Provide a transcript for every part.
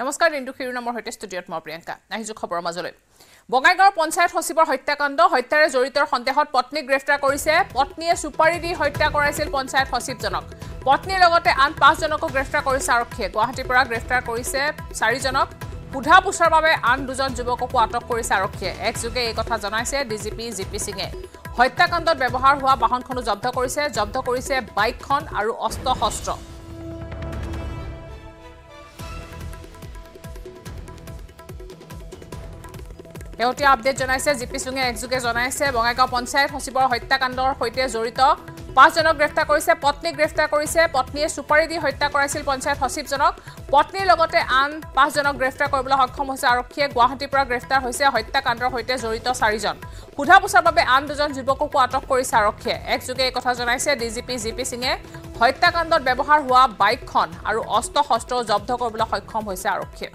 নমস্কাৰ ইনটু শিৰোনামৰ সৈতে ষ্টুডিঅ'ত মই প্ৰিয়ংকা আহিছো খবৰ মাজলৈ বঙাইগাঁও পঞ্চায়ত সচিবৰ হত্যাকাণ্ড হত্যাৰে জড়িতৰ সন্দেহত পত্নী গ্ৰেফতাৰ কৰিছে পত্নীয়ে সুপাৰি দি হত্যা কৰাইছিল পঞ্চায়ত সচিবজনক পত্নীৰ লগতে আন 5 জনকো গ্ৰেফতাৰ কৰিছে আৰক্ষীয়ে গুৱাহাটীৰ পৰা গ্ৰেফতাৰ কৰিছে 4 জনক বুধা পুছৰ বাবে আন দুজন যুৱকক আটক কৰিছে আৰক্ষীয়ে একযোগে এই কথা জনাইছে ডিজিপি জিপি সিংয়ে হত্যাকাণ্ডত ব্যৱহাৰ হোৱা বাহনখনো জব্দ কৰিছে বাইকখন আৰু অস্ত্ৰ শস্ত্ৰ এওতিয়া আপডেট জনাইছে জিপি সুঙে একজুকে জনাইছে বঙাইগাঁও পঞ্চায়ত সচিবৰ হত্যাকাণ্ডৰ সৈতে জড়িত 5 জনক গ্ৰেফতাৰ কৰিছে পত্নী গ্ৰেফতাৰ কৰিছে পত্নীয়ে সুপাৰি দি হত্যা কৰাইছিল পঞ্চায়ত সচিবজনক পত্নীৰ লগতে আন 5 জনক গ্ৰেফতাৰ কৰিবলৈ সক্ষম হৈছে আৰক্ষীয়ে গুৱাহাটীৰ পৰা গ্ৰেফতাৰ হৈছে হত্যাকাণ্ডৰ সৈতে জড়িত 4 জন খুধা পুছৰ বাবে আন দুজন যুৱকক আটক কৰিছে আৰক্ষীয়ে একজুকে এই কথা জনাইছে ডিজিপি জিপি সিংয়ে হত্যাকাণ্ডত ব্যৱহাৰ হোৱা বাইকখন আৰু অস্ত্ৰ শস্ত্ৰ জব্দ কৰিবলৈ সক্ষম হৈছে আৰক্ষীয়ে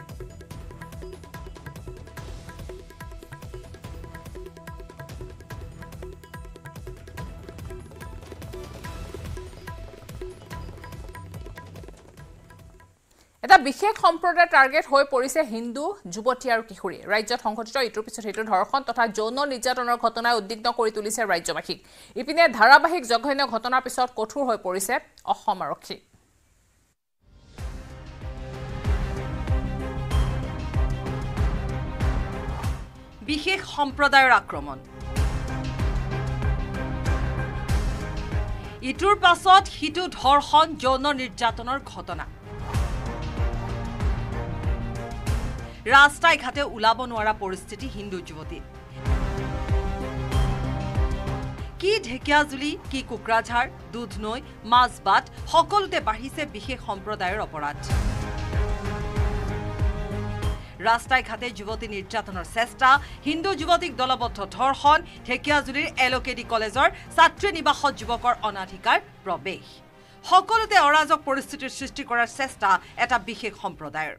এটা বিশেষ সম্প্ৰদায়ৰ টাৰ্গেট হৈ পৰিছে হিন্দু যুৱতী আৰু কিশোৰী ৰাজ্যত সংঘটিত ইটোৰ পিছত ইটো ধৰ্ষণ তথা যৌন নিৰ্যাতনৰ ঘটনাই উদ্বিগ্ন কৰি তুলিছে ৰাজ্যবাসীক ইপিনে ধাৰাবাহিক জঘন্য ঘটনাৰ পিছত কঠোৰ হৈ পৰিছে অসম আৰক্ষী বিশেষ সম্প্ৰদায়ৰ আক্ৰমণ ইটোৰ পাছত হিটো ধৰ্ষণ যৌন নিৰ্যাতনৰ ঘটনা रास्ताय घाटे उलाब नोवारा परिस्थिति हिंदू युवती की ढेकियाजुली की कुकराझार दूध नई माजबाट सकलोते बाढ़िसे विशेष सम्प्रदायर अपराध रास्ताय घाटे युवती निर्यातनर चेष्टा हिंदू युवतीक दलबद्ध धर्षण ढेकियाजुलिर एलकेडी कलेजर छात्री निवासत युवकर अनाधिकार प्रवेश सकलोते अराजक परिस्थितिर सृष्टि करार चेष्टा एटा विशेष सम्प्रदायर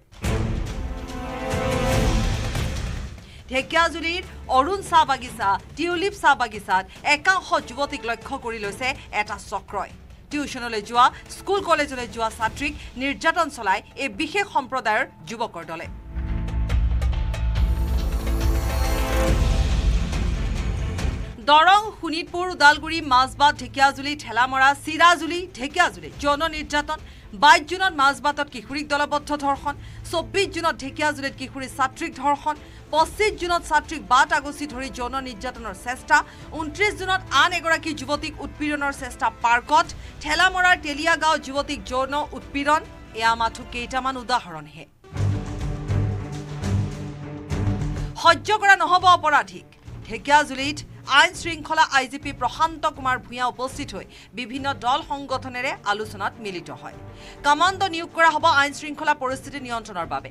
ঢেকিয়াজুলিৰ অৰুণ চাহ বাগিচা টিউলিপ চাহ বাগিচাত একাংশ যুৱতীক লক্ষ্য কৰি লৈছে এটা চক্ৰই টিউশনলৈ যোৱা স্কুল কলেজলৈ যোৱা ছাত্ৰীক নিৰ্যাতন চলাই এই বিশেষ সম্প্ৰদায়ৰ যুৱকৰ দলে দৰং শুনিতপুৰ উদালগুৰি মাজবাত ঢেকিয়াজুলি ঠেলামৰা চিৰাজুলি ঢেকিয়াজুলি যৌন নিৰ্যাতন 22 জুনত মাজবাটত কিশোৰীক দলবদ্ধ ধৰ্ষণ 24 জুনত ঢেকিয়াজুলিত কিশোৰী ছাত্ৰীক ধৰ্ষণ 25 জুনত ছাত্ৰীক বাট আগচি ধৰি যৌন নিৰ্যাতনৰ চেষ্টা 29 জুনত আন এগৰাকী যুৱতীক উৎপীড়নৰ চেষ্টা পাৰ্কত ঠেলামৰাৰ তেলিয়া গাঁও যুৱতীক যৌন উৎপীড়ন এয়া মাথো কেইটামান উদাহৰণহে সহ্য কৰা নহব অপৰাধীক ঢেকিয়াজুলিত আইন শৃংখলা আইজিপি প্ৰশান্ত কুমাৰ ভূঞা উপস্থিত হৈ বিভিন্ন দল সংগঠনেৰে আলোচনাত মিলিত হয় কমাণ্ড নিয়োগ কৰা হ'ব আইন শৃংখলা পৰিস্থিতি নিয়ন্ত্ৰণৰ বাবে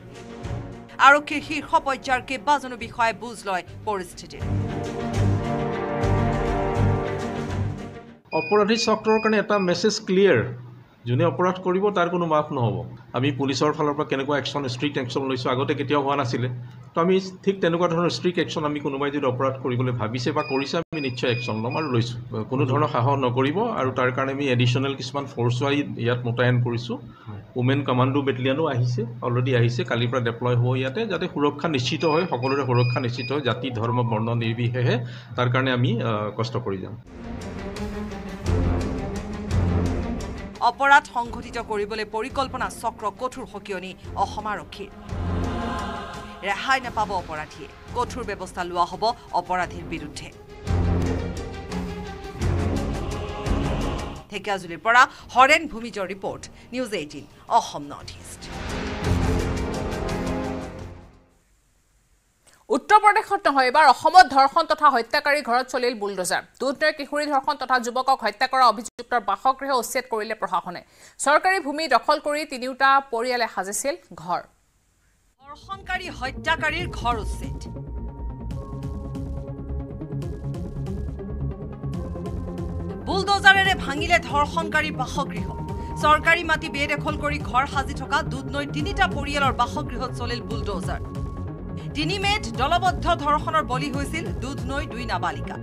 আৰক্ষীৰ শীৰ্ষ পৰ্যায়ৰ কেইবাজনো বিষয়ে বুজ লয় পৰিস্থিতিৰ অপৰাধী চক্ৰৰ কাৰণে এটা মেছেজ ক্লিয়াৰ যোনে অপৰাধ কৰিব তাৰ কোনো মাফ নহব আমি পুলিচৰ ফালৰ পৰা কেনেকুৱা একচন ষ্ট্ৰিক্ট একচন লৈছো আগতে কেতিয়াও হোৱা নাছিল তো আমি ঠিক তেনেকুৱা ধৰণৰ ষ্ট্ৰিক্ট একচন আমি কোনোবাই যদি অপৰাধ কৰিবলৈ ভাবিছে বা কৰিছে আমি নিশ্চয় একচন ল'ম আৰু লৈছো কোনো ধৰণৰ সাহস নকৰিব আৰু তাৰ কাৰণে আমি এডিশনাল কিছুমান ফ'ৰ্চ ইয়াত মোতায়েন কৰিছো ওমেন কমাণ্ডো বেটেলিয়ানো আহিছে অলৰেডি আহিছে কালিৰ পৰা ডিপ্লয় হ'ব ইয়াতে যাতে সুৰক্ষা নিশ্চিত হয় সকলোৰে সুৰক্ষা নিশ্চিত হয় জাতি ধৰ্ম বৰ্ণ নিৰ্বিশেষে তাৰ কাৰণে আমি কষ্ট কৰি যাম অপৰাধ সংঘটিত কৰিবলৈ পৰিকল্পনা চক্ৰ কঠোৰ হকিয়নি অসম আৰক্ষী ৰেহাই নাপাব অপৰাধীয়ে কঠোৰ ব্যৱস্থা লোৱা হ'ব অপৰাধীৰ বিৰুদ্ধে ঢেকিয়াজুলিৰ পৰা হৰেণ ভূমিজৰ report news 18 Assam north east উত্তৰ প্ৰদেশত নহয় এবাৰ অসমত ধৰ্ষণ তথা হত্যাকাৰী ঘৰত চলিল বুলডোজাৰ দুৰ্নৈ কিশোৰী ধৰ্ষণ তথা যুৱকক হত্যা কৰা অভিযুক্তৰ বাসগৃহ উচ্ছেদ কৰিলে প্ৰশাসনে চৰকাৰী ভূমি দখল কৰি তিনিটা পৰিয়ালে সাজিছিল ঘৰ ধৰ্ষণকাৰী হত্যাকাৰীৰ ঘৰ উচ্ছেদ বুলডোজাৰেৰে ভাঙিলে ধৰ্ষণকাৰীৰ বাসগৃহ চৰকাৰী মাটি বেদখল কৰি ঘৰ সাজি থকা দুৰ্নৈ তিনিটা পৰিয়ালৰ বাসগৃহত চলিল বুলডোজাৰ তিনি মেট দলবদ্ধ ধৰ্ষণৰ বলি হৈছিল দুধ নৈ দুই নাবালিকা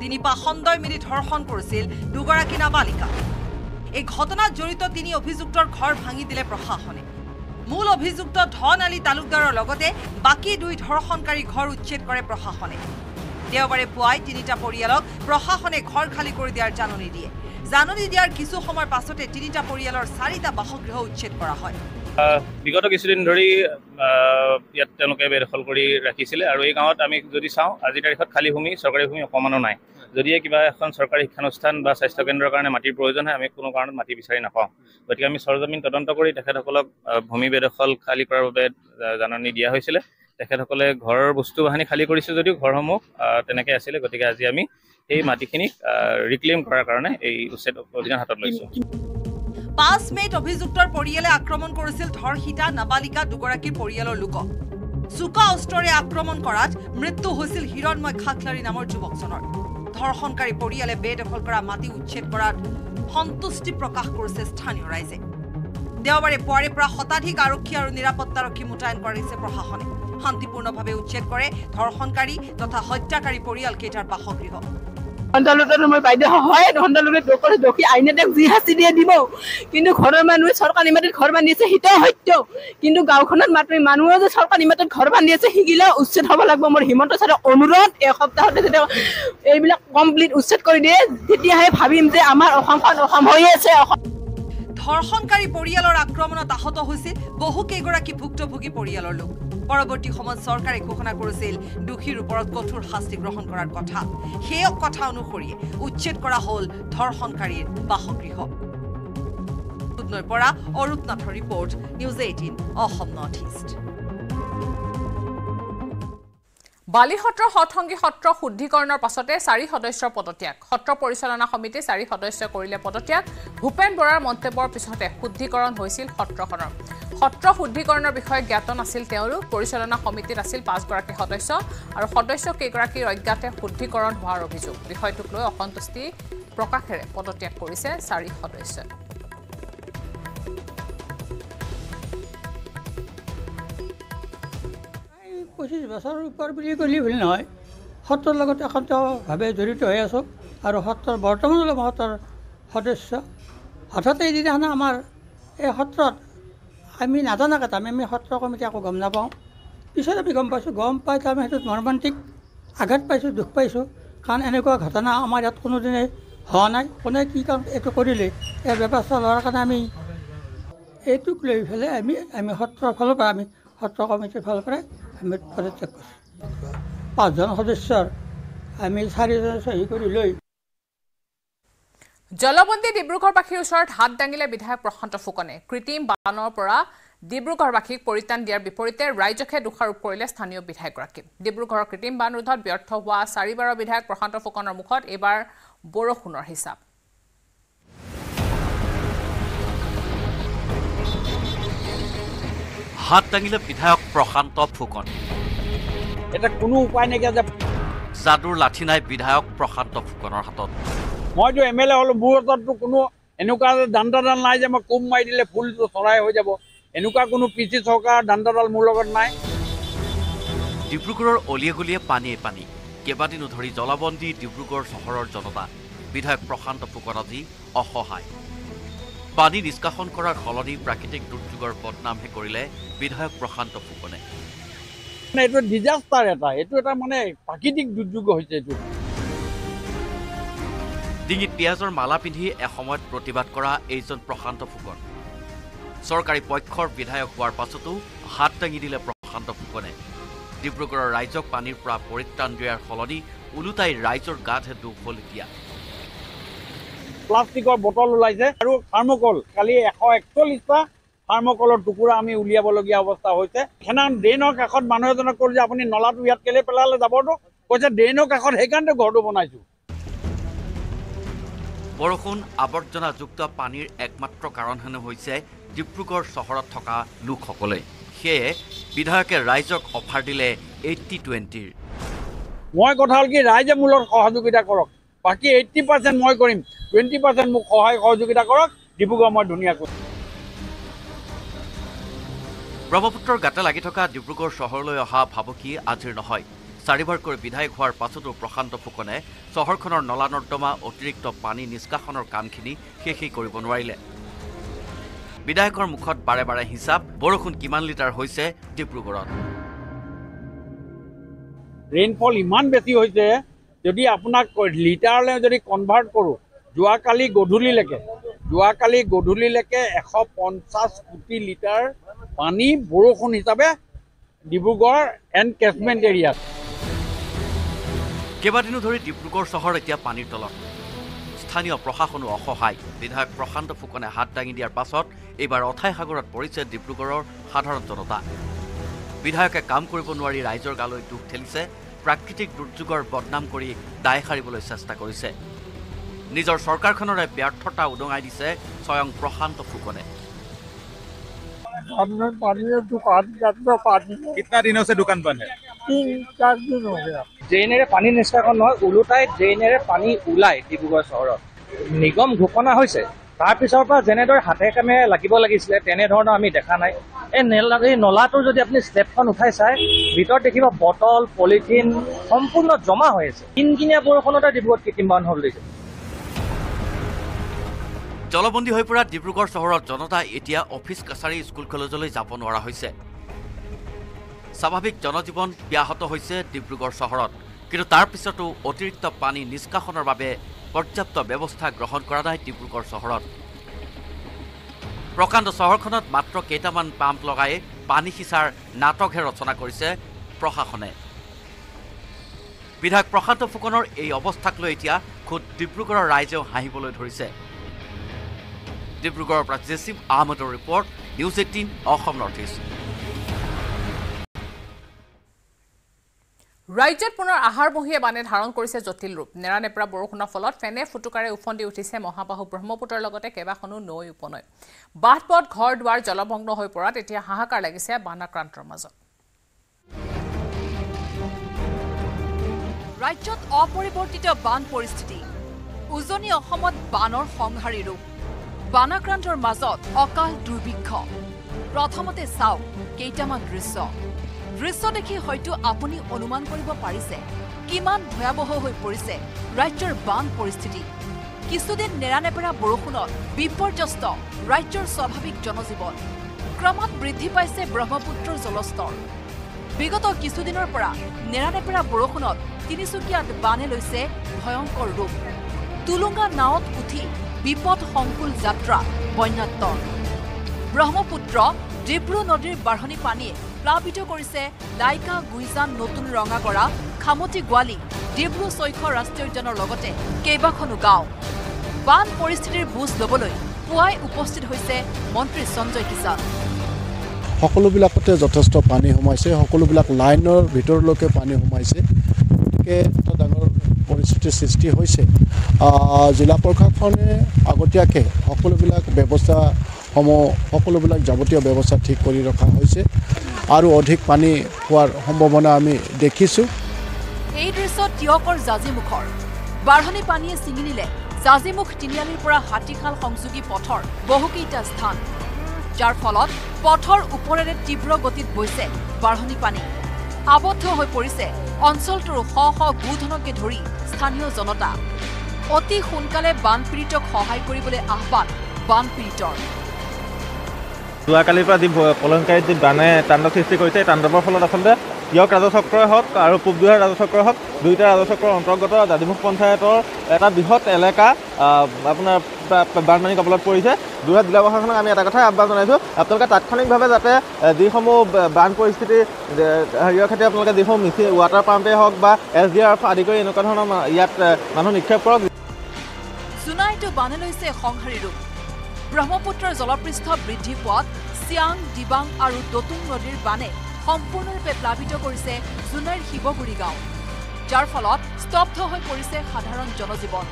তিনিপা খণ্ডই মিলি ধৰ্ষণ কৰিছিল দুগৰাকী নাবালিকা এই ঘটনাত জড়িত তিনি অভিযুক্তর ঘর ভাঙি দিলে প্রশাসনে। মূল অভিযুক্ত ধন আলী তালুকদারের লগতে বাকি দুই ধর্ষণকারী ঘর উচ্ছেদ করে প্রশাসনে। দেওবারে পুয়াই তিনিটা পরিয়ালক প্রশাসনে ঘর খালি করে দেওয়ার জাননী দিয়ে। জাননী দেওয়ার কিছু সময় পাছতে তিনিটা পরিয়ালর চারিটা বাসগৃহ উচ্ছেদ করা হয়। বিগত কিছুদিন ধরি ইয়াত তেওঁলোকে বেদখল কৰি ৰাখিছিলে আৰু এই গাঁৱত আমি যদি চাওঁ আজিৰ তাৰিখত খালী ভূমি চৰকাৰী ভূমি অকণমানো নাই। যদি কিবা এখন চৰকাৰী শিক্ষানুষ্ঠান বা স্বাস্থ্যকেন্দ্ৰৰ কাৰণে মাটিৰ প্ৰয়োজন হয় আমি কোনো কাৰণত মাটি বিচাৰি নাপাওঁ। গতিকে আমি সৰজমিন তদন্ত কৰি তেখেতসকলক ভূমি বেদখল খালী কৰাৰ বাবে জাননী দিয়া হৈছিলে। তেখেতসকলে ঘৰৰ বস্তু বাহিনী খালী কৰিছে যদিও ঘৰসমূহ তেনেকৈ আছিলে। গতিকে আজি আমি এই মাটিখিনিক ৰিক্লেইম কৰাৰ কাৰণে এই উচ্ছেদ অভিযান হাতত লৈছোঁ। 5 মে'ত অভিযুক্তৰ পৰিয়ালে আক্ৰমণ কৰিছিল ধৰ্ষিতা নাবালিকা দুগৰাকীৰ পৰিয়ালৰ লোক। চুকা অস্ত্ৰৰে আক্ৰমণ কৰাত মৃত্যু হৈছিল হিৰণময় খাকলাৰী নামৰ যুৱকজনৰ। ধৰ্ষণকাৰী পৰিয়ালে বেদখল কৰা মাটি উচ্ছেদ কৰাত সন্তুষ্টি প্ৰকাশ কৰিছে স্থানীয় ৰাইজে। দেওবাৰে পুৱাৰে পৰা শতাধিক আৰক্ষী আৰু নিৰাপত্তাৰক্ষী মোতায়েন কৰিছে প্ৰশাসনে। শান্তিপূৰ্ণভাৱে উচ্ছেদ কৰে ধৰ্ষণকাৰী তথা হত্যাকাৰী পৰিয়াল কেইটাৰ বাসগৃহ। কিন্তু ঘৰৰ মানুহে চৰকাৰী মাটিত ঘৰ বান্ধি আছে সিটো সত্য, কিন্তু গাঁওখনত মাত্ৰ মানুহে যে চৰকাৰী মাটিত ঘৰ বান্ধি আছে সিগিলা উচ্ছেদ হ'ব লাগিব। মোৰ হিমন্ত ছাৰক অনুৰোধ, এসপ্তাহতে যেতিয়া এইবিলাক কমপ্লিট উচ্ছেদ কৰি দিয়ে তেতিয়াহে ভাবিম যে আমাৰ অসমখন অসম হৈ আছে। ধৰ্ষণকাৰী পৰিয়ালৰ আক্ৰমণত আহত হৈছিল বহু কেইগৰাকী ভুক্তভোগী পৰিয়ালৰ লোক। পৰৱৰ্তী সময়ত চৰকাৰে ঘোষণা কৰিছিল দোষীৰ ওপৰত কঠোৰ শাস্তি গ্ৰহণ কৰাৰ কথা। সেই কথা অনুসৰি উচ্ছেদ কৰা হ'ল ধৰ্ষণকাৰীৰ বাসগৃহ। দুধনৈৰ পৰা অৰূপ নাথৰ report, news ১৮ Assam north east. বালিসত্ৰৰ সৎসংগী সত্ৰ শুদ্ধিকৰণৰ পাছতে 4 সদস্যৰ পদত্যাগ। সত্ৰ পৰিচালনা সমিতি 4 সদস্য কৰিলে পদত্যাগ। ভূপেন বৰাৰ মন্তব্যৰ পিছতে শুদ্ধিকৰণ হৈছিল সত্ৰখনৰ। সত্ৰ শুদ্ধিকৰণৰ বিষয়ে জ্ঞাত নাছিল তেওঁলোক। পৰিচালনা সমিতিত আছিল 5গৰাকী সদস্য আৰু সদস্য কেইগৰাকীৰ অজ্ঞাতে শুদ্ধিকৰণ হোৱাৰ অভিযোগ। বিষয়টোক লৈ অসন্তুষ্টি প্ৰকাশেৰে পদত্যাগ কৰিছে 4 সদস্য। পঁচিছ বছৰৰ ওপৰ বুলি ক'লে ভুল নহয়, সত্ৰৰ লগত একান্তভাৱে জড়িত হৈ আছোঁ আৰু সত্ৰৰ বৰ্তমান অলপ সত্ৰৰ সদস্য। হঠাতে যিদিনাখনে আমাৰ এই সত্ৰত আমি নাজানাকৈ তাৰমানে আমি সত্ৰ কমিটি আকৌ গম নাপাওঁ, পিছত আমি গম পাইছোঁ। গম পাই তাৰমানে সেইটোত মৰ্মান্তিক আঘাত পাইছোঁ, দুখ পাইছোঁ। কাৰণ এনেকুৱা ঘটনা আমাৰ ইয়াত কোনোদিনেই হোৱা নাই। কোনে কি কাম এইটো কৰিলে এই ব্যৱস্থা লোৱাৰ কাৰণে আমি এইটোক লৈ পেলাই আমি সত্ৰৰ ফালৰ পৰা আমি সত্ৰ কমিটিৰ ফালৰ পৰা আমি পদত্যাগ কৰিছোঁ। 5জন সদস্যৰ আমি 4জন সহি কৰি লৈ। জলবন্দী ডিব্ৰুগড়বাসীৰ ওচৰত হাত দাঙিলে বিধায়ক প্ৰশান্ত ফুকনে। কৃত্ৰিম বানৰ পৰা ডিব্ৰুগড়বাসীক পৰিত্ৰাণ দিয়াৰ বিপৰীতে ৰাইজকে দোষাৰোপ কৰিলে স্থানীয় বিধায়কগৰাকী। ডিব্ৰুগড়ৰ কৃত্ৰিম বান ৰোধত ব্যৰ্থ হোৱা 4বাৰৰ বিধায়ক প্ৰশান্ত ফুকনৰ মুখত এইবাৰ বৰষুণৰ হিচাপ। হাত দাঙিলে বিধায়ক প্ৰশান্ত ফুকন। এটা কোনো উপায় নাইকিয়া যে যাদুৰ লাঠি নাই বিধায়ক প্ৰশান্ত ফুকনৰ হাতত। মইতো MLA হ'লো, মোৰ হাততো কোনো এনেকুৱা দান্দাডাল নাই যে মই কোম মাৰি দিলে ফুলটো চৰাই হৈ যাব। এনেকুৱা কোনো পিচি চৰকাৰৰ দান্দাডাল মোৰ লগত নাই। ডিব্ৰুগড়ৰ অলিয়ে গলিয়ে পানীয়ে পানী। কেইবাদিনো ধৰি জলাবন্দী ডিব্ৰুগড় চহৰৰ জনতা। বিধায়ক প্ৰশান্ত ফুকন আজি অসহায়। পানী নিষ্কাশন কৰাৰ সলনি প্ৰাকৃতিক দুৰ্যোগৰ বদনামহে কৰিলে বিধায়ক প্ৰশান্ত ফুকনে। এইটো ডিজাষ্টাৰ এটা, এইটো এটা মানে প্ৰাকৃতিক দুৰ্যোগ হৈছে। এইটো ডিঙিত পিঁয়াজৰ মালা পিন্ধি এসময়ত প্ৰতিবাদ কৰা এইজন প্ৰশান্ত ফুকন। চৰকাৰী পক্ষৰ বিধায়ক হোৱাৰ পাছতো হাত দাঙি দিলে প্ৰশান্ত ফুকনে। ডিব্ৰুগড়ৰ ৰাইজক পানীৰ পৰা পৰিত্ৰাণ দিয়াৰ সলনি ওলোটাই ৰাইজৰ গাতহে দুখ হ'ল এতিয়া। প্লাষ্টিকৰ বটল ওলাইছে আৰু থাৰ্মকল। কালি 141টা থাৰ্মকলৰ টুকুৰা আমি উলিয়াবলগীয়া অৱস্থা হৈছে। সেনা ড্ৰেইনৰ কাষত মানুহ এজনক ক'লে যে আপুনি নলাটো ইয়াত কেলে পেলালে যাবতো, কৈছে ড্ৰেইনৰ কাষত, সেইকাৰণে ঘৰটো বনাইছোঁ। বৰষুণ আৱৰ্জনাযুক্ত পানীৰ একমাত্ৰ কাৰণ হেনো হৈছে ডিব্ৰুগড় চহৰত থকা লোকসকলে। সেয়ে বিধায়কে ৰাইজক অফাৰ দিলে 80-20। মই কথা হ'ল কি ৰাইজে মূলৰ সহযোগিতা কৰক, বাকী 80% মই কৰিম, 20% মোক সহায় সহযোগিতা কৰক, ডিব্ৰুগড় মই ধুনীয়া কৰিম। ব্ৰহ্মপুত্ৰৰ গাতে লাগি থকা ডিব্ৰুগড় চহৰলৈ অহা ভাবুকি আজিৰ নহয়। চাৰিবাৰকৈ বিধায়ক হোৱাৰ পাছতো প্ৰশান্ত ফুকনে চহৰখনৰ নলা-নৰ্দমা অতিৰিক্ত পানী নিষ্কাশনৰ কামখিনি শেষই কৰিব নোৱাৰিলে বিধায়কৰ মুখত বাৰে বাৰে হিচাপ বৰষুণ কিমান লিটাৰ হৈছে ডিব্ৰুগড়ত ৰেইনফল ইমান বেছি হৈছে যদি আপোনাক লিটাৰলে যদি কনভাৰ্ট কৰো যোৱা কালি গধূলি লেকে 150 কোটি লিটাৰ পানী বৰষুণ হিচাপে Dibugor and catchment areas. কেবাদিনো ধৰি ডিব্ৰুগড় চহৰ এতিয়া পানীৰ তলত। স্থানীয় প্ৰশাসনো অসহায়। বিধায়ক প্ৰশান্ত ফুকনে হাত দাঙি দিয়াৰ পাছত এবাৰ অথাই সাগৰত পৰিছে ডিব্ৰুগড়ৰ সাধাৰণ জনতা। বিধায়কে কাম কৰিব নোৱাৰি ৰাইজৰ গালৈ দুখ ঠেলিছে, প্ৰাকৃতিক দুৰ্যোগৰ বদনাম কৰি দায় সাৰিবলৈ চেষ্টা কৰিছে। নিজৰ চৰকাৰখনৰ ব্যৰ্থতা উদঙাই দিছে স্বয়ং প্ৰশান্ত ফুকনে। हमने पानी की दुकान करना पानी कितना दिनों से दुकान बंद है 3-4 दिन हो गया ड्रेनेरे पानी निष्कासन নহয় উলুটাই ड्रेनेरे पानी উলাই ডিব্ৰুগড় শহৰত নিগম ঘোষণা হৈছে তাৰ পিছৰ পৰা জেনেডৰ হাতে কামে লাগিব লাগিছিল তেনে ধৰণৰ আমি দেখা নাই এই নলাটো যদি আপুনি স্টেপখন উঠাই চাই ভিতৰত দেখিব বটল পলিথিন সম্পূৰ্ণ জমা হৈ আছে তিনকিনিয়া বৰষুণতে ডিব্ৰুগড় কিমান হল দিছে জলবন্দী হৈ পৰা ডিব্ৰুগড় চহৰৰ জনতা এতিয়া অফিচ কাছাৰী স্কুল কলেজলৈ যাব নোৱাৰা হৈছে স্বাভাৱিক জনজীৱন ব্যাহত হৈছে ডিব্ৰুগড় চহৰত কিন্তু তাৰ পিছতো অতিৰিক্ত পানী নিষ্কাশনৰ বাবে পৰ্যাপ্ত ব্যৱস্থা গ্ৰহণ কৰা নাই ডিব্ৰুগড় চহৰত প্ৰকাণ্ড চহৰখনত মাত্ৰ কেইটামান পাম্প লগাই পানী সিচাৰ নাটকহে ৰচনা কৰিছে প্ৰশাসনে বিধায়ক প্ৰশান্ত ফুকনৰ এই অৱস্থাক লৈ এতিয়া খুদ ডিব্ৰুগড়ৰ ৰাইজেও হাঁহিবলৈ ধৰিছে Dibrugarh Pradesh Ahmedor report News18 Assam Northeast. Rajyat punar ahar mohiye bane dharon korise jotil rup. Neranepra borokhuna folot fene futukare ufondi uthise mohabahu Brahmaputra logote kebakhonu noi uponoy. Bathpot ghor dwar jalabhangno hoi porat etia hahakar lagise banakrantor majot. Rajyat aporibortito ban poristhiti. Uzoni Assam banor songhari rup. বানাক্ৰান্তৰ মাজত অকাল দুৰ্ভিক্ষ প্ৰথমতে চাও কেইটামান দৃশ্য দেখি হয়তো আপুনি অনুমান কৰিব পাৰিছে কিমান ভয়াবহ হৈ পৰিছে ৰাজ্যৰ বান পৰিস্থিতি কিছুদিন নেৰানেপেৰা বৰষুণত বিপৰ্যস্ত ৰাজ্যৰ স্বাভাৱিক জনজীৱন ক্ৰমাৎ বৃদ্ধি পাইছে ব্ৰহ্মপুত্ৰৰ জলস্তৰ বিগত কিছুদিনৰ পৰা নেৰানেপেৰা বৰষুণত তিনিচুকীয়াত বানে লৈছে ভয়ংকৰ ৰূপ তুলুঙা নাৱত উঠি বিপদ সংকুল যাত্ৰা বন্যাত্ব ব্ৰহ্মপুত্ৰ ডিব্ৰু নদীৰ বাঢ়নি পানীয়ে প্লাবিত কৰিছে লাইকা গুইজান নতুন ৰঙা কৰা খামতি গোৱালি ডিব্ৰু সৈখ ৰাষ্ট্ৰীয় উদ্যানৰ লগতে কেইবাখনো গাঁও বান পৰিস্থিতিৰ বুজ লবলৈ পুৱাই উপস্থিত হৈছে মন্ত্ৰী সঞ্জয় কিষাণ সকলোবিলাকতে যথেষ্ট পানী হমাইছে সকলোবিলাক লাইনৰ ভিতৰলৈকে পানী হমাইছে কে ডাঙৰ পৰিস্থিতি সৃষ্টি হৈছে জিলা পৰক্ষণে আগতীয়াকৈ সকলোবিলাক ব্যৱস্থা সকলোবিলাক যাবতীয় ব্যৱস্থা ঠিক কৰি ৰখা হৈছে আৰু অধিক পানী হোৱাৰ সম্ভাৱনা আমি দেখিছো এই দৃশ্য টিয়কৰ জাজিমুখৰ বাঢ়নি পানীয়ে ছিঙিনিলে জাজিমুখ তিনিআলিৰ পৰা হাতীখাল সংযোগী পথৰ বহুকেইটা স্থান যাৰ ফলত পথৰ ওপৰেৰে তীব্ৰ গতিত বৈছে বাঢ়নি পানী আবদ্ধ হৈ পৰিছে অঞ্চলটোৰ হ হ গুধনকে ধৰি স্থানীয় জনতা অতি সোনকালে বানপীড়িতক সহায় কৰিবলৈ আহ্বান বানপীড়িতৰ যোৱাকালিৰ পৰা যি পলনকাৰী যি বানে তাণ্ডৱ সৃষ্টি কৰিছে তাণ্ডৱৰ ফলত আচলতে ইয়ক ৰাজচক্ৰই হওক আৰু পূবদুৱাৰ ৰাজচক্ৰই হওক দুইটা ৰাজচক্ৰৰ অন্তৰ্গত জাদিমুখ পঞ্চায়তৰ এটা বৃহৎ এলেকা আপোনাৰ বানপানী কবলত পৰিছে দুহাত জিলা প্ৰশাসনক আমি এটা কথা আহ্বান জনাইছোঁ আপোনালোকে তাৎক্ষণিকভাৱে যাতে যিসমূহ বান পৰিস্থিতি হেৰিয়ৰ ক্ষেত্ৰত আপোনালোকে যিসমূহ মিছি ৱাটাৰ পাম্পেই হওক বা এছ ডি আৰ এফ আদি কৰি এনেকুৱা ধৰণৰ ইয়াত মানুহ নিক্ষেপ কৰক জুনাইটো বানে লৈছে সংহাৰী ৰূপ ব্ৰহ্মপুত্ৰৰ জলপৃষ্ঠ বৃদ্ধি পোৱাত চিয়াং দিবাং আৰু দতুং নদীৰ বানে সম্পূৰ্ণৰূপে প্লাবিত কৰিছে জুনাইৰ শিৱগুৰি গাঁও যাৰ ফলত স্তব্ধ হৈ পৰিছে সাধাৰণ জনজীৱন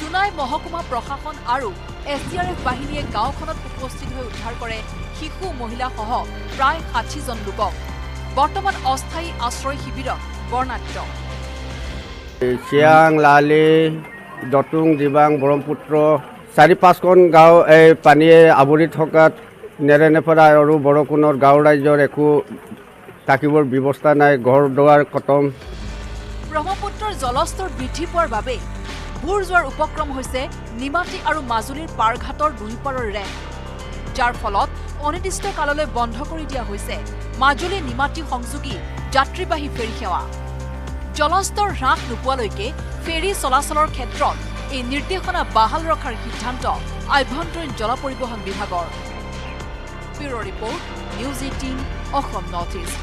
জুনাই মহকুমা প্ৰশাসন আৰু এছডিআৰএফ বাহিনীয়ে গাঁওখনত উপস্থিত হৈ উদ্ধাৰ কৰে শিশু মহিলা সহ প্ৰায় 60 জন লোকক বৰ্তমান অস্থায়ী আশ্ৰয় শিবিৰত বৰ্ণাত্য চিয়াং লালে দতুং দিবাং ব্ৰহ্মপুত্ৰ 4-5খন গাঁও এই পানীয়ে আৱৰি থকাত নেৰেনেপৰা আৰু বৰকুণৰ গাঁও ৰাইজৰ একো থাকিবৰ ব্যৱস্থা নাই ঘৰ দুৱাৰ খতম ব্ৰহ্মপুত্ৰৰ জলস্তৰ বৃদ্ধি পোৱাৰ বাবে বুৰজোৱাৰ উপক্ৰম হৈছে নিমাটি আৰু মাজুলীৰ পাৰঘাটৰ দুই পাৰৰ ৰে যাৰ ফলত অনিৰ্দিষ্ট কাললৈ বন্ধ কৰি দিয়া হৈছে মাজুলী নিমাটি সংযোগী যাত্ৰীবাহী ফেৰী সেৱা জলস্তৰ হ্ৰাস নোপোৱালৈকে ফেৰী চলাচলৰ ক্ষেত্ৰত এই নিৰ্দেশনা বাহাল ৰখাৰ সিদ্ধান্ত আভ্যন্তৰীণ জল পৰিবহণ বিভাগৰ Bureau Report, News 18, Assam Northeast.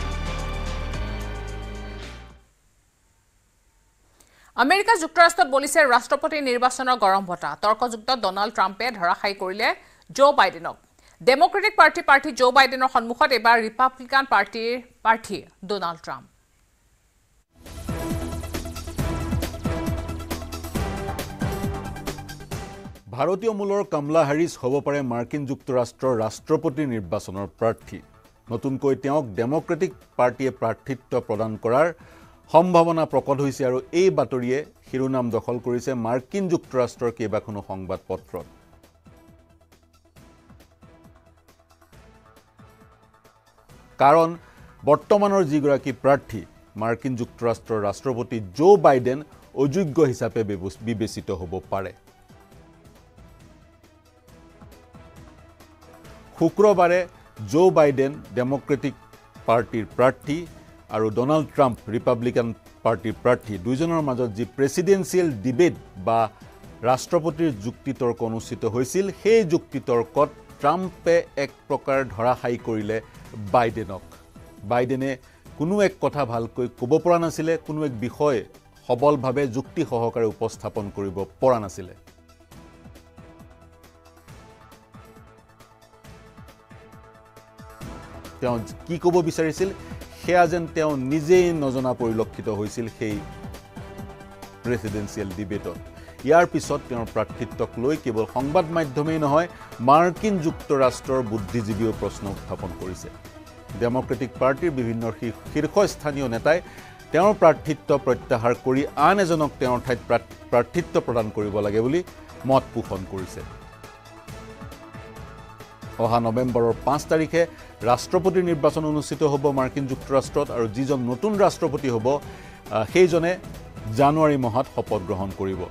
America Jukrastot Bolise Rastropoti Nirbasana Gorombota, Torkozukta Donald Trump, Harakai Korile, Joe Biden. Democratic Party Joe Biden or Hanmukhat Ebar Republican Party Donald Trump. ভারতীয় মূলৰ কমলা হ্যাৰিস হ'ব পাৰে মাৰ্কিন যুক্তৰাষ্ট্ৰৰ ৰাষ্ট্ৰপতি নিৰ্বাচনৰ প্ৰাৰ্থী নতুনকৈ তেওঁক ডেমোক্ৰেটিক পাৰ্টিয়ে প্ৰাৰ্থিত্ব প্ৰদান কৰাৰ সম্ভাৱনা প্ৰকট হৈছে আৰু এই বাতৰিয়ে শিৰোনাম দখল কৰিছে মাৰ্কিন যুক্তৰাষ্ট্ৰৰ কেবাখনো সংবাদপত্ৰত কাৰণ বৰ্তমানৰ যিগৰাকী প্ৰাৰ্থী মাৰ্কিন যুক্তৰাষ্ট্ৰৰ ৰাষ্ট্ৰপতি জো বাইডেন অযোগ্য হিচাপে বিবেচিত হ'ব পাৰে শুক্ৰবাৰে জো বাইডেন ডেমোক্ৰেটিক পাৰ্টিৰ প্ৰাৰ্থী আৰু ডোনাল্ড ট্ৰাম্প ৰিপাব্লিকান পাৰ্টিৰ প্ৰাৰ্থী দুজনৰ মাজত যি প্ৰেসিডেন্সিয়েল ডিবেট বা ৰাষ্ট্ৰপতিৰ যুক্তিতৰ্ক অনুষ্ঠিত হৈছিল সেই যুক্তিতৰ্কত ট্ৰাম্পে এক প্ৰকাৰ ধৰাশাই কৰিলে বাইডেনক বাইডেনে কোনো এক কথা ভালকৈ ক'ব পৰা নাছিল কোনো এক বিষয় সবলভাৱে যুক্তি সহকাৰে উপস্থাপন কৰিব পৰা নাছিল তেওঁ কি ক'ব বিচাৰিছিল সেয়া যেন তেওঁ নিজে নজনা পৰিলক্ষিত হৈছিল সেই প্ৰেসিডেন্সিয়েল ডিবেটত ইয়াৰ পিছত তেওঁৰ প্ৰাৰ্থিত্বক লৈ কেৱল সংবাদ মাধ্যমেই নহয় মাৰ্কিন যুক্তৰাষ্ট্ৰৰ বুদ্ধিজীৱীও প্ৰশ্ন উত্থাপন কৰিছে ডেমোক্ৰেটিক পাৰ্টিৰ বিভিন্ন শীৰ্ষস্থানীয় নেতাই তেওঁৰ প্ৰাৰ্থিত্ব প্ৰত্যাহাৰ কৰি আন এজনক তেওঁৰ ঠাইত প্ৰাৰ্থিত্ব প্ৰদান কৰিব লাগে বুলি মত পোষণ কৰিছে অহা নৱেম্বৰৰ 5 তাৰিখে ৰাষ্ট্ৰপতি নিৰ্বাচন অনুষ্ঠিত হ'ব মাৰ্কিন যুক্তৰাষ্ট্ৰত আৰু যিজন নতুন ৰাষ্ট্ৰপতি হ'ব সেইজনে জানুৱাৰী মাহত শপত গ্ৰহণ কৰিব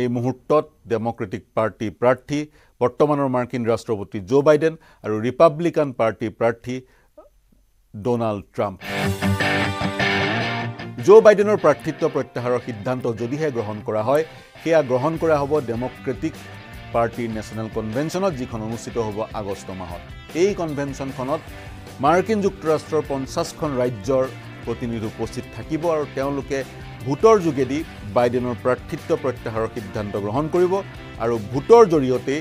এই মুহূৰ্তত ডেমোক্ৰেটিক পাৰ্টি প্ৰাৰ্থী বৰ্তমানৰ মাৰ্কিন ৰাষ্ট্ৰপতি জো বাইডেন আৰু ৰিপাব্লিকান পাৰ্টি প্ৰাৰ্থী ডোনাল্ড ট্ৰাম্প জো বাইডেনৰ প্ৰাৰ্থিত্ব প্ৰত্যাহাৰৰ সিদ্ধান্ত যদিহে গ্ৰহণ কৰা হয় সেয়া গ্ৰহণ কৰা হ'ব ডেমোক্ৰেটিক পাৰ্টিৰ নেচনেল কনভেনচনত যিখন অনুষ্ঠিত হ'ব আগষ্ট মাহত এই কনভেনচনখনত মার্কিন যুক্তৰাষ্ট্ৰৰ 50খন ৰাজ্যৰ প্ৰতিনিধি উপস্থিত থাকিব আৰু তেওঁলোকে ভোটৰ যোগেদি বাইডেনৰ প্ৰাৰ্থিত্ব প্ৰত্যাহাৰৰ সিদ্ধান্ত গ্ৰহণ কৰিব আৰু ভোটৰ জৰিয়তে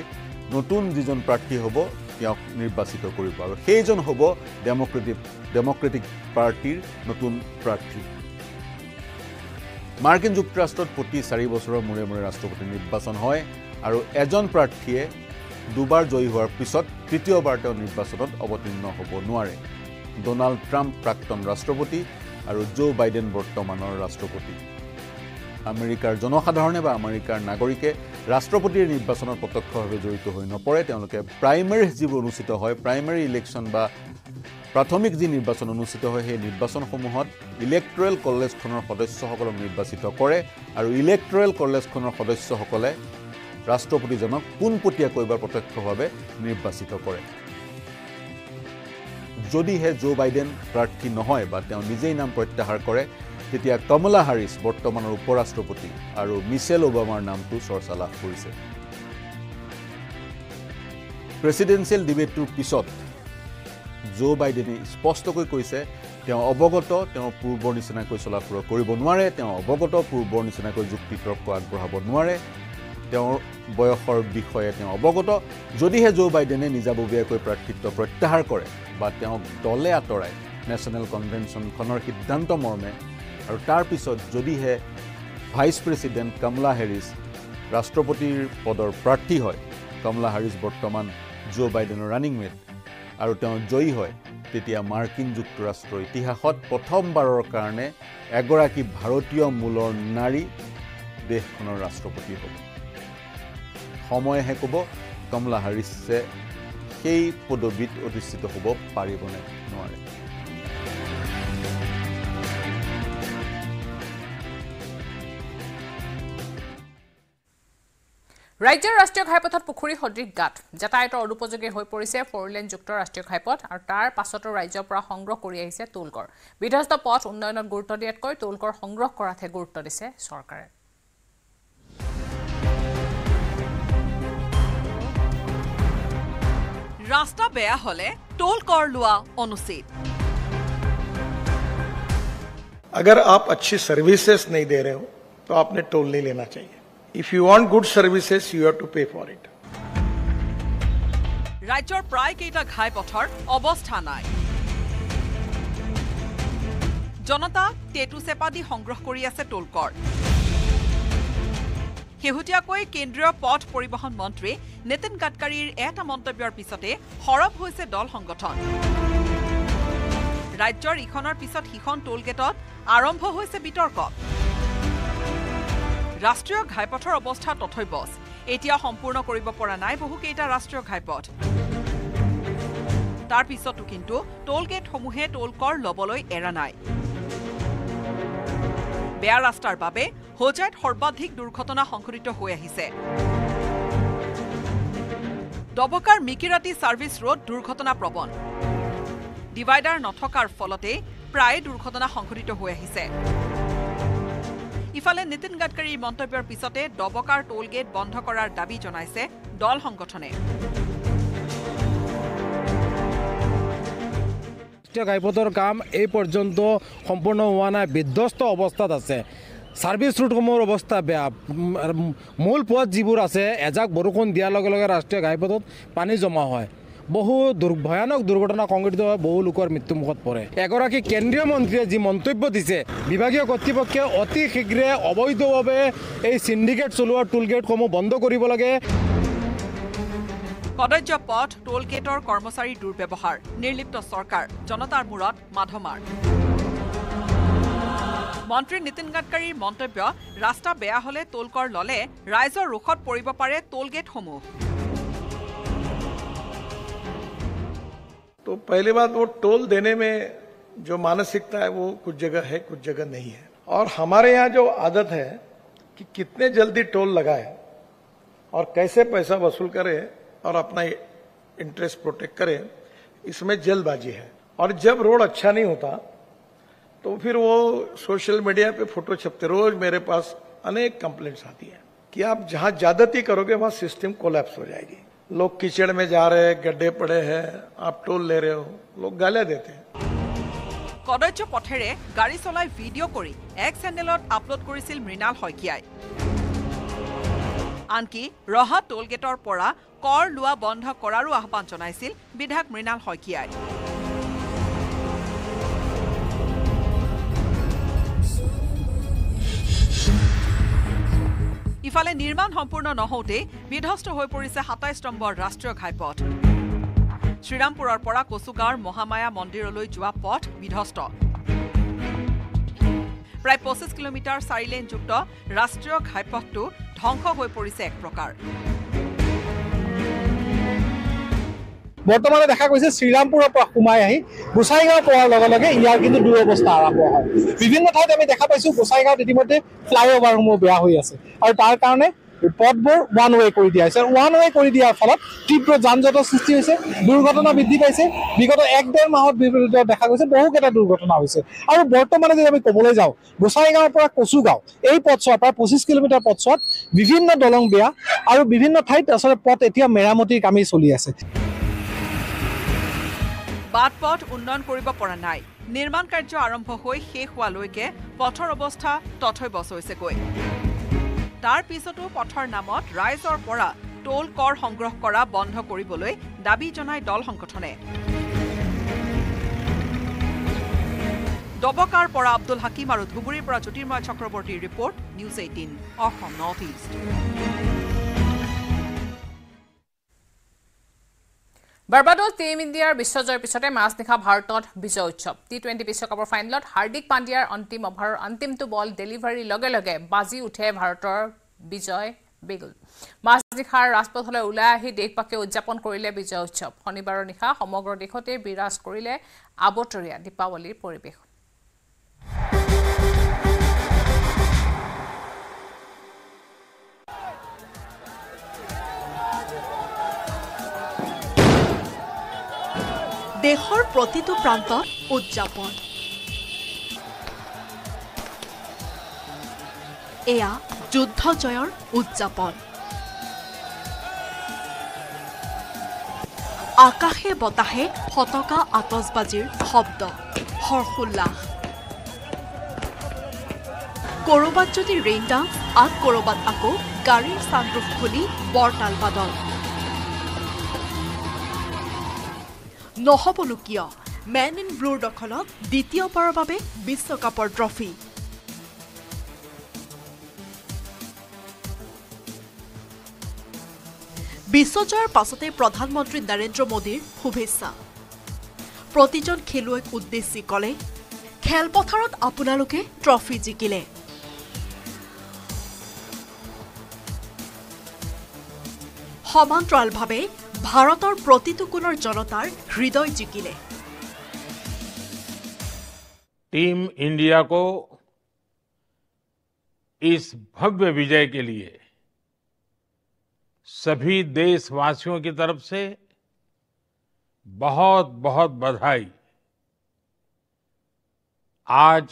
নতুন যিজন প্ৰাৰ্থী হ'ব তেওঁক নিৰ্বাচিত কৰিব আৰু সেইজন হ'ব ডেমোক্ৰেটিক পাৰ্টিৰ নতুন প্ৰাৰ্থী মাৰ্কিন যুক্তৰাষ্ট্ৰত প্ৰতি 4 বছৰৰ মূৰে মূৰে ৰাষ্ট্ৰপতি নিৰ্বাচন হয় আৰু এজন প্ৰাৰ্থীয়ে দুবাৰ জয়ী হোৱাৰ পিছত তৃতীয়বাৰ তেওঁ নিৰ্বাচনত অৱতীৰ্ণ হ'ব নোৱাৰে ডোনাল্ড ট্ৰাম্প প্ৰাক্তন ৰাষ্ট্ৰপতি আৰু জো বাইডেন বৰ্তমানৰ ৰাষ্ট্ৰপতি আমেৰিকাৰ জনসাধাৰণে বা আমেৰিকাৰ নাগৰিকে ৰাষ্ট্ৰপতিৰ নিৰ্বাচনত প্ৰত্যক্ষভাৱে জড়িত হৈ নপৰে তেওঁলোকে প্ৰাইমাৰী যিবোৰ অনুষ্ঠিত হয় প্ৰাইমাৰী ইলেকচন বা প্ৰাথমিক যি নিৰ্বাচন অনুষ্ঠিত হয় সেই নিৰ্বাচনসমূহত ইলেক্ট্ৰল কলেজখনৰ সদস্যসকলক নিৰ্বাচিত কৰে আৰু ইলেক্ট্ৰল কলেজখনৰ সদস্যসকলে ৰাষ্ট্ৰপতিজনক পোনপটীয়াকৈ বা প্ৰত্যক্ষভাৱে নিৰ্বাচিত কৰে যদিহে জো বাইডেন প্ৰাৰ্থী নহয় বা তেওঁ নিজেই নাম প্ৰত্যাহাৰ কৰে তেতিয়া কমলা হ্যাৰিস বৰ্তমানৰ উপৰাষ্ট্ৰপতি আৰু মিচেল ওবামাৰ নামটো চৰ্চা লাভ কৰিছে প্ৰেসিডেন্সিয়েল ডিবেটৰ পিছত জো বাইডেনে স্পষ্টকৈ কৈছে তেওঁ অৱগত তেওঁ পূৰ্বৰ নিচিনাকৈ চলাফুৰা কৰিব নোৱাৰে তেওঁ অৱগত পূৰ্বৰ নিচিনাকৈ যুক্তিতৰ্ক আগবঢ়াব নোৱাৰে তেওঁৰ বয়সৰ বিষয়ে তেওঁ অৱগত যদিহে জো বাইডেনে নিজাববীয়াকৈ প্ৰাৰ্থিত্ব প্ৰত্যাহাৰ কৰে বা তেওঁ দলে আঁতৰাই নেচনেল কনভেনচনখনৰ সিদ্ধান্ত মৰ্মে আৰু তাৰ পিছত যদিহে ভাইচ প্ৰেছিডেণ্ট কমলা হ্যাৰিস ৰাষ্ট্ৰপতিৰ পদৰ প্ৰাৰ্থী হয় কমলা হ্যাৰিস বৰ্তমান জো বাইডেনৰ ৰানিং মেট আৰু তেওঁ জয়ী হয় তেতিয়া মাৰ্কিন যুক্তৰাষ্ট্ৰৰ ইতিহাসত প্ৰথমবাৰৰ কাৰণে এগৰাকী ভাৰতীয় মূলৰ নাৰী দেশখনৰ ৰাষ্ট্ৰপতি হ'ব সময়হে ক'ব Kamala Harris-e সেই পদবীত অধিষ্ঠিত হ'ব পাৰিবনে নোৱাৰে Rajya Rashtriya Ghaipothat Pukhuri Hodrik Gat. Jatayator Anupojogee hoi porise four lane jukto Rashtriya Ghaipot aru tar pasoto rajyor pora hongroh kori ahise tolkor. Bidhasta pot unnoyonor gurutwo diyatkoi tolkor hongroh korathe gurutwo dise sorkare. Rasta beya hole toll kor lua onuchit. Agar aap achhi services nahi de rahe ho to aapne toll nahi lena chahiye. If you want good services, you have to pay for it. Rajyor pray keita ghai pothor obostha nai. Jonata tetu sepadi hongroh kori ase toll kor. Kehutiakoi kendriyo pot poribohon montri Nitin Gadkarir eta montobyor pisote horob hoise dol hongothan. Rajyor ikhonar pisot hikhon toll gateot arambho hoise bitorko. Rashtriya Ghaipother obostha tothoi bos. Etia sampurna koribo para nai bohu keita Rashtriya Ghaipot. Tar pisoto kintu toll gate homuhe toll kor loboloi era nai. Beya rastar babe হোজাইত সর্বাধিক দুর্ঘটনা সংঘটিত হৈ আহিছে দবকাৰ মিকিৰাতি service road দুৰ্ঘটনা প্ৰবণ divider নথকাৰ ফলতে প্ৰায় দুৰ্ঘটনা সংঘটিত হৈ আহিছে ইফালে নিতিন গাডকাৰী মন্তব্যৰ পিছতে দবকাৰ টোল গেট বন্ধ কৰাৰ দাবী জনাইছে দল সংগঠনে গাইপতৰ কাম এই পৰ্যন্ত সম্পূৰ্ণ হোৱা নাই বিধ্বস্ত অৱস্থাত আছে Service route more obostha beya. Mol pot jibur ase ezak borukon diya lage lage rashtriya ghaipotot pani jama hoy. Bohu bhayanok durghotona konghotito hoy bohu lokor mrityu mukhot pore. Egoraki kendriyo montri ji montobyo dise. Bibhagiyo kortripokke oti shigre oboidhobhabe ei syndicate choloa toll gate komo bondo koribo lage. Kodajya pot toll gate or kormosari durbebohar nirlipto sorkar jonotar murat madhomar. মন্ত্রী নিতিন গাডকাৰীৰ মন্তব্য ৰাস্তা বেয়া হলে টোলকৰ ললে ৰাইজৰ ৰোখত পৰিব পাৰে tollgate সমূহ तो पहली बात वो टोल देने में जो मानसिकता है वो कुछ जगह है कुछ जगह नहीं है और हमारे यहां जो आदत है कि कितने जल्दी टोल लगाए और कैसे पैसा वसूल करे और अपना इंटरेस्ट प्रोटेक्ट करे इसमें जल्दबाजी है और जब रोड अच्छा नहीं होता तो फिर वो सोशल मीडिया पे फोटो छपते रोज मेरे पास अनेक कंप्लेंट्स आती है कि आप जहां ज्यादती करोगे वहां सिस्टम कोलैप्स हो जाएगी लोग कीचड़ में जा रहे हैं गड्ढे पड़े हैं आप टोल ले रहे हो लोग गालियां देते हैं कदज्य पथेरे गाड़ी चलाई वीडियो करी एक चैनलत अपलोड কৰিছিল মৃণাল হয়কিয়াই আনকি ৰহা টোল গেটৰ পৰা কৰ লুৱা বন্ধ কৰাৰো আহ্বান জনাইছিল বিধায়ক মৃণাল হয়কিয়াই ইফালে নিৰ্মাণ সম্পূৰ্ণ নহওতে বিধ্বস্ত হৈ পৰিছে 27 নম্বৰ ৰাষ্ট্ৰীয় ঘাইপথ শ্ৰীৰামপুৰৰ পৰা কচুগাঁৱৰ মহামায়া মন্দিৰলৈ যোৱা পথ বিধ্বস্ত প্ৰায় 25 কিলোমিটাৰ চাৰি লেন যুক্ত ৰাষ্ট্ৰীয় ঘাইপথটো ধ্বংস হৈ পৰিছে এক প্ৰকাৰ বৰ্তমানে দেখা গৈছে শ্ৰীৰামপুৰৰ পৰা কুমাই আহি গোসাইগাঁও পোৱাৰ লগে লগে ইয়াৰ কিন্তু দুৰৱস্থা আৰম্ভ হয় বিভিন্ন ঠাইত আমি দেখা পাইছো গোসাইগাঁও ইতিমধ্যে ফ্লাইঅভাৰ সমূহ বেয়া হৈ আছে আৰু তাৰ কাৰণে পথবোৰ ওৱান ৱে কৰি দিয়া হৈছে আৰু ওৱান ৱে কৰি দিয়াৰ ফলত তীব্ৰ যানজঁটৰ সৃষ্টি হৈছে দুৰ্ঘটনা বৃদ্ধি পাইছে বিগত 1-1.5 মাহত দেখা গৈছে বহুকেটা দুৰ্ঘটনা হৈছে আৰু বৰ্তমানে যদি আমি ক'বলৈ যাওঁ গোসাইগাঁৱৰ পৰা কচুগাঁও এই পথছোৱা প্ৰায় 25 কিলোমিটাৰ পথছোৱাত বিভিন্ন দলং বেয়া আৰু বিভিন্ন ঠাইত আসলে পথ এতিয়া মেৰামতিৰ কাম চলি আছে বাটপথ উন্নয়ন কৰিব পৰা নাই নিৰ্মাণ কাৰ্য আৰম্ভ হৈ শেষ হোৱালৈকে পথৰ অৱস্থা তথৈ বছ হৈছে গৈ তাৰ পিছতো পথৰ নামত ৰাইজৰ পৰা টোল কৰ সংগ্ৰহ কৰা বন্ধ কৰিবলৈ দাবী জনাই দল সংগঠনে দবকাৰ পৰা আব্দুল হাকিম আৰু ধুবুৰীৰ পৰা জ্যোতিৰ্ময় চক্ৰৱৰ্তীৰ report news 18 Assam north east Barbados Team India Bishojoy pisote Masnikha Bharatot Bijoy Utsob T20 Biশ্বকাপৰ ফাইনেলত Hardik Pandyaৰ অন্তিম অভাৰৰ অন্তিমটো বল ডেলিভাৰী লগে লগে বাজি উঠে ভাৰতৰ বিজয় বেগুল মাছ দিখাৰ ৰাজপথলৈ উলাই আহি দেশবাকে উদযাপন কৰিলে বিজয় উৎসৱ শনিবাৰৰ নিশা সমগ্ৰ দেশতে বিৰাজ কৰিলে আবতৰীয়া দীপাৱলীৰ পৰিবেশ দেশৰ প্ৰতিটো প্ৰান্তত উদযাপন এয়া যুদ্ধ জয়ৰ উদযাপন আকাশে বতাহে ফটকা আতচবাজিৰ শব্দ হৰহুল্লাস কৰবাত যদি ৰেইনডা আক কৰবাত আকৌ গাড়ীৰ ছানৰুফ খুলি বৰতাল বাদল নহ'বনো কিয় মেন ইন ব্লুৰ দখলত দ্বিতীয়বাৰৰ বাবে বিশ্বকাপৰ ট্ৰফি বিশ্বজয়ৰ পাছতে প্ৰধানমন্ত্ৰী নৰেন্দ্ৰ মোদীৰ শুভেচ্ছা প্ৰতিজন খেলুৱৈক উদ্দেশ্যি ক'লে খেলপথাৰত আপোনালোকে ট্ৰফি জিকিলে সমান্তৰালভাৱে ভাৰতৰ প্ৰতিটো কোণৰ জনতাৰ হৃদয় জিকিলে টিম ইন্ডিয়া কো ইস ভব্য বিজয় কে লিয়ে सभी देशवासियों की तरफ से बहुत बहुत बधाई। आज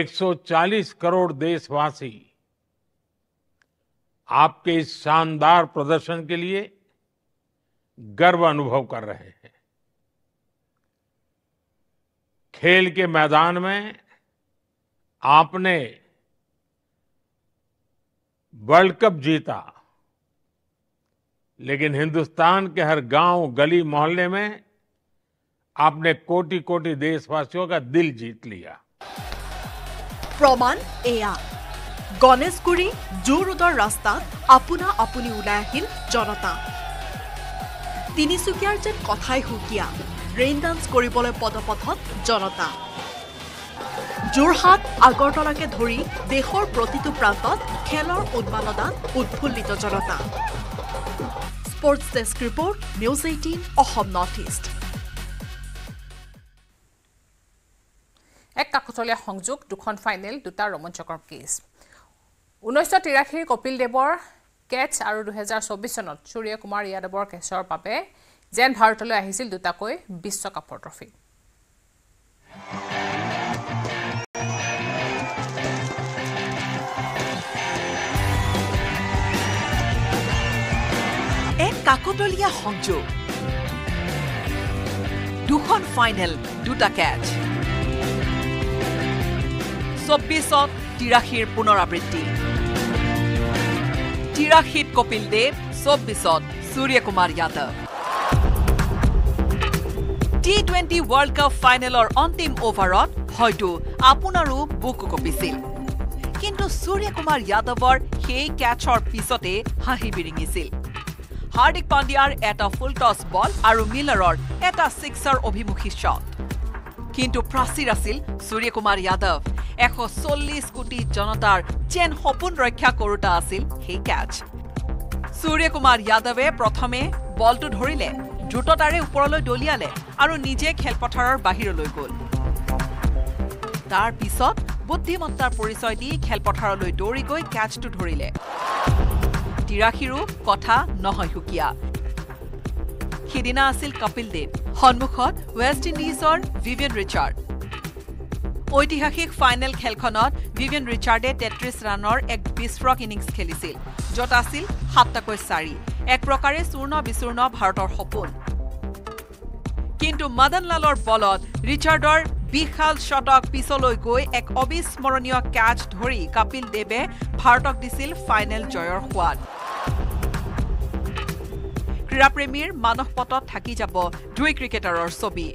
140 करोड़ देशवासी आपके इस शानदार प्रदर्शन के लिए गर्व अनुभव कर रहे हैं। खेल के मैदान में आपने वर्ल्ड कप जीता, लेकिन हिंदुस्तान के हर गांव, गली, मोहल्ले में आपने कोटि-कोटि देशवासियों का दिल जीत लिया। प्रमाण एया, गणेशगुरी जोरुदर रास्ता आपुना आपुनी उलायहिल जनता। तिनिसुकियार जेन कथाई हुकिया, रेन डांस कोरिबोले पदपथत जनता। যোৰহাট আগৰতলাকে ধৰি দেশৰ প্ৰতিটো প্ৰান্তত খেলৰ উদ্মাদনাত উৎফুল্লিত জনতা sports desk report news 18 Assam north east এক কাকতলীয়া সংযোগ দুখন ফাইনেল দুটা ৰোমাঞ্চকৰ কেছ 1983 কপিল দেৱৰ কেচ আৰু 2024 চনত সূৰ্য কুমাৰ যাদৱৰ কেছৰ বাবে যেন ভাৰতলৈ আহিছিল দুটাকৈ বিশ্বকাপৰ ট্ৰফি কাকতলীয়া সংযোগ দুখন ফাইনেল দুটা ক্যাচ 24ত 83ৰ পুনৰাবৃত্তি 83ত কপিল দেৱ 24ত সূৰ্য কুমাৰ যাদৱ টি20 ওয়াৰ্ল্ড কাপ ফাইনেলৰ অন্তিম ওভাৰত হয়তো আপোনাৰো বুকু কঁপিছিল কিন্তু সূৰ্য কুমাৰ যাদৱৰ সেই ক্যাচৰ পিছতে হাঁহি বিৰিঙিছিল हार्दिक पांड्यार एट फुल टॉस बॉल और मिलरर एट सिक्सर अभिमुखी शॉट किंतु प्राचीर आसिल सूर्य कुमार यादव 140 कोटी जनतार जेन सपन रक्षा करोता आसिल हे कैच सूर्य कुमार यादवे प्रथमे बॉलटु धरिले द्रुततारे उपरলৈ डलियाले और निजे खेलपथारर बाहिरলৈ गल तार पिছত बुद्धिमत्तार परिचय दि खेलपथारলৈ दौरि गई कैचटु धरिले 83ৰো কথা নহয় হুকিয়া সিদিনা আছিল কপিল দেৱ সন্মুখত ওয়েস্ট ইন্ডিজৰ ভিভিয়ান ৰিচাৰ্ড ঐতিহাসিক ফাইনেল খেলখনত ভিভিয়ান ৰিচাৰ্ডে 33 ৰানৰ এক বিস্ফোৰক ইনিংছ খেলিছিল যত আছিল 7-4 এক প্ৰকাৰে চূৰ্ণ বিচূৰ্ণ ভাৰতৰ সপোন কিন্তু মদন লালৰ বলত ৰিচাৰ্ডৰ বিশাল শতক পিছলৈ গৈ এক অবিস্মৰণীয় ক্যাচ ধৰি কপিল দেৱে ভাৰতক দিছিল ফাইনেল জয়ৰ সোৱাদ ক্ৰীড়াপ্ৰেমীৰ মানস পটত থাকি যাব দুই ক্ৰিকেটাৰৰ ছবি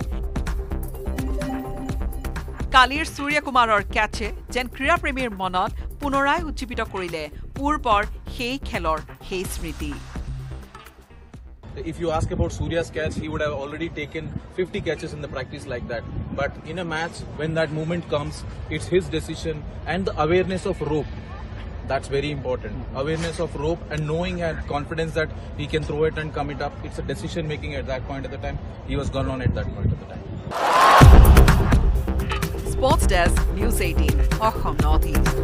কালিৰ সূৰ্য কুমাৰৰ ক্যাচে যেন ক্ৰীড়াপ্ৰেমীৰ মনত পুনৰাই উজ্জীৱিত কৰিলে পূৰ্বৰ সেই খেলৰ সেই স্মৃতি If you ask about Surya's catch, he would have already taken 50 catches in the practice like that. But in a match, when that moment comes, it's his decision and the awareness of rope That's very important. Awareness of rope and knowing and confidence that he can throw it and come it up. It's a decision making at that point of the time. He was gone on at that point of the time. Sports Desk, News 18, Assam Northeast.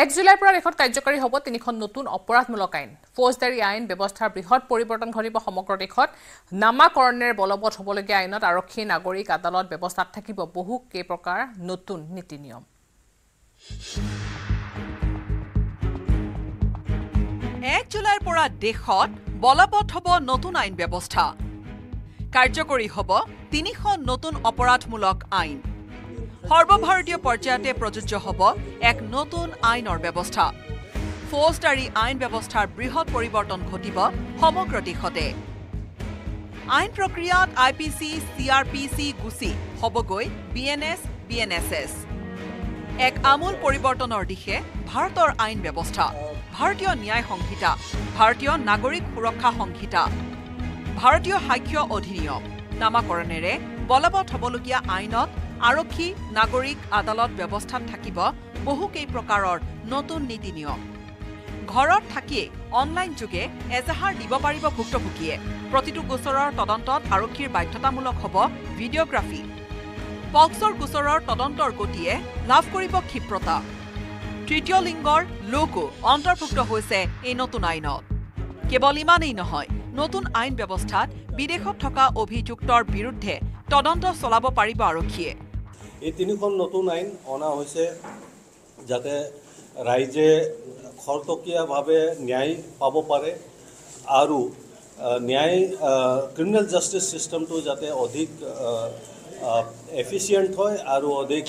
1 July পৰা ৰেখত কাৰ্যকৰী হ'ব তিনিখন নতুন অপৰাধমূলক আইন ফৌজদাৰী আইন ব্যৱস্থাৰ বৃহৎ পৰিৱৰ্তন ঘটিব সমগ্ৰ দেশত নামাকৰণেৰে বলবৎ হ'বলগীয়া আইনত আৰক্ষী নাগৰিক আদালত ব্যৱস্থাত থাকিব বহু কে প্ৰকাৰ নতুন নীতি নিয়ম 1 জুলাইৰ পৰা দেশত বলবৎ হ'ব নতুন আইন ব্যৱস্থা কাৰ্যকৰী হ'ব তিনিখন নতুন অপৰাধমূলক আইন সৰ্বভাৰতীয় পৰ্যায়তে প্ৰযোজ্য হ'ব এক নতুন আইনৰ ব্যৱস্থা ফৌজদাৰী আইন ব্যৱস্থাৰ বৃহৎ পৰিৱৰ্তন ঘটিব সমগ্ৰ দেশতে আইন প্ৰক্ৰিয়াত আইপিসি সিআৰপিসি গুচি হ'বগৈ বিএনএস বিএনএছএছ এক আমূল পৰিৱৰ্তনৰ দিশে ভাৰতৰ আইন ব্যৱস্থা ভাৰতীয় ন্যায় সংহিতা ভাৰতীয় নাগৰিক সুৰক্ষা সংহিতা ভাৰতীয় সাক্ষ্য অধিনিয়ম নামাকৰণেৰে বলবৎ হ'বলগীয়া আইনত आरक्षी नागरिक आदालत व्यवस्था থাকিব বহুকেই প্ৰকাৰৰ নতুন নীতি নিয়ম ঘৰত থাকিয়ে অনলাইন যোগে এজাহাৰ দিব পাৰিব ভুক্তভোগীয়ে প্ৰতিটো গোচৰৰ তদন্তত আৰক্ষীৰ বাধ্যতামূলক হ'ব ভিডিঅগ্ৰাফী পক্সৰ গোচৰৰ তদন্তৰ গতিয়ে লাভ কৰিব ক্ষিপ্ৰতা তৃতীয় লিংগৰ লোকো অন্তৰ্ভুক্ত হৈছে এই নতুন আইনত কেৱল ইমানেই নহয় নতুন আইন ব্যৱস্থাত বিদেশত থকা অভিযুক্তৰ বিৰুদ্ধে তদন্ত চলাব পাৰিব আৰক্ষীয়ে এই তিনিখন নতুন আইন অনা হৈছে যাতে ৰাইজে খৰতকীয়াভাৱে ন্যায় পাব পাৰে আৰু ন্যায় ক্ৰিমিনেল জাস্টিছ সিস্টেমটো যাতে অধিক এফিশিয়েন্ট হয় আৰু অধিক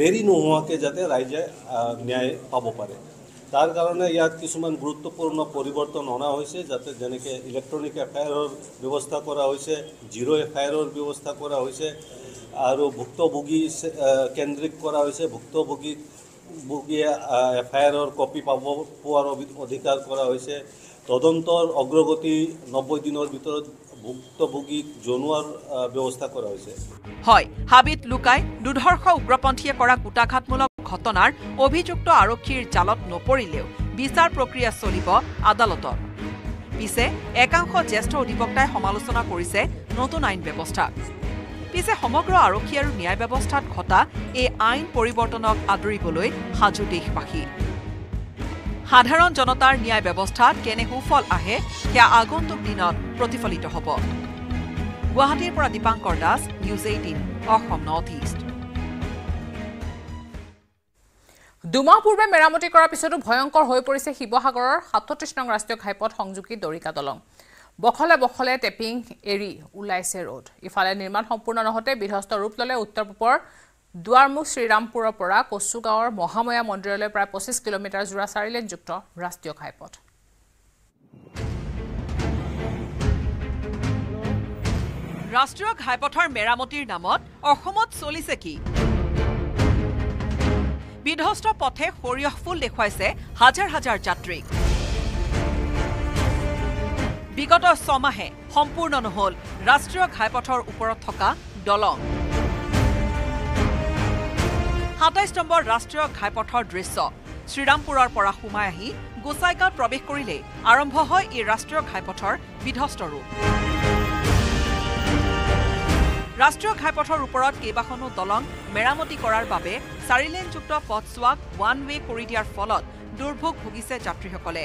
দেৰি নোহোৱাকৈ যাতে ৰাইজে ন্যায় পাব পাৰে তাৰ কাৰণে ইয়াত কিছুমান গুৰুত্বপূৰ্ণ পৰিৱৰ্তন অনা হৈছে যাতে যেনেকৈ ইলেক্ট্ৰনিক এফআইআৰৰ ব্যৱস্থা কৰা হৈছে জিৰ' এফআইআৰৰ ব্যৱস্থা কৰা হৈছে আৰু ভুক্তভোগী কেন্দ্ৰিক কৰা হৈছে ভুক্তভোগীয়ে এফআইআৰৰ কপি পাব পোৱাৰ অধিকাৰ কৰা হৈছে তদন্তৰ অগ্ৰগতি 90 দিনৰ ভিতৰত ভুক্তভোগীক জনোৱাৰ ব্যৱস্থা কৰা হৈছে হয় হাবিত লুকাই দুধৰ্ষ উগ্ৰপন্থীয়ে কৰা কুটাঘাতমূলক ঘটনাৰ অভিযুক্ত আৰক্ষীৰ জালত নপৰিলেও বিচাৰ প্ৰক্ৰিয়া চলিব আদালতৰ পিছে একাংশ জ্যেষ্ঠ অধিবক্তাই সমালোচনা কৰিছে নতুন আইন ব্যৱস্থা পিছে সমগ্ৰ আৰক্ষী আৰু ন্যায় ব্যৱস্থাত ঘটা এই আইন পৰিৱৰ্তনক আদৰিবলৈ সাজু দেশবাসী সাধাৰণ জনতাৰ ন্যায় ব্যৱস্থাত কেনে সুফল আহে সেয়া আগন্তুক দিনত প্ৰতিফলিত হ'ব গুৱাহাটীৰ পৰা Dipankar Das news 18 Assam north east দুমাহ পূৰ্বে মেৰামতি কৰাৰ পিছতো ভয়ংকৰ হৈ পৰিছে শিৱসাগৰৰ 37 নং ৰাষ্ট্ৰীয় ঘাইপথ সংযোগী দৰিকা দলং বখলে বখলে টেপিং এৰি উলাইছে ৰোড ইফালে নিৰ্মাণ সম্পূৰ্ণ নহতে বিধ্বস্ত ৰূপ ললে উত্তৰ পূবৰ দুৱাৰমুখ শ্ৰীৰামপুৰৰ পৰা কচুগাঁৱৰ মহাময়া মন্দিৰলৈ প্ৰায় 25 কিলোমিটাৰ জুৰা চাৰিলেন যুক্ত ৰাষ্ট্ৰীয় ঘাইপথ ৰাষ্ট্ৰীয় ঘাইপথৰ মেৰামতিৰ নামত অসমত চলিছে কি বিধ্বস্ত পথে সৰিয়হ ফুল দেখুৱাইছে হাজাৰ হাজাৰ যাত্ৰীক বিগত ছমাহে সম্পূৰ্ণ নহল ৰাষ্ট্ৰীয় ঘাইপথৰ ওপৰত থকা দলং 27 নম্বৰ ৰাষ্ট্ৰীয় ঘাইপথৰ দৃশ্য শ্ৰীৰামপুৰৰ পৰা সোমাই আহি গোসাইগাঁৱত প্ৰৱেশ কৰিলে আৰম্ভ হয় এই ৰাষ্ট্ৰীয় ঘাইপথৰ বিধ্বস্ত ৰূপ ৰাষ্ট্ৰীয় ঘাইপথৰ ওপৰত কেইবাখনো দলং মেৰামতি কৰাৰ বাবে চাৰিলেনযুক্ত পথছোৱাক ওৱান ৱে কৰি দিয়াৰ ফলত দুৰ্ভোগ ভুগিছে যাত্ৰীসকলে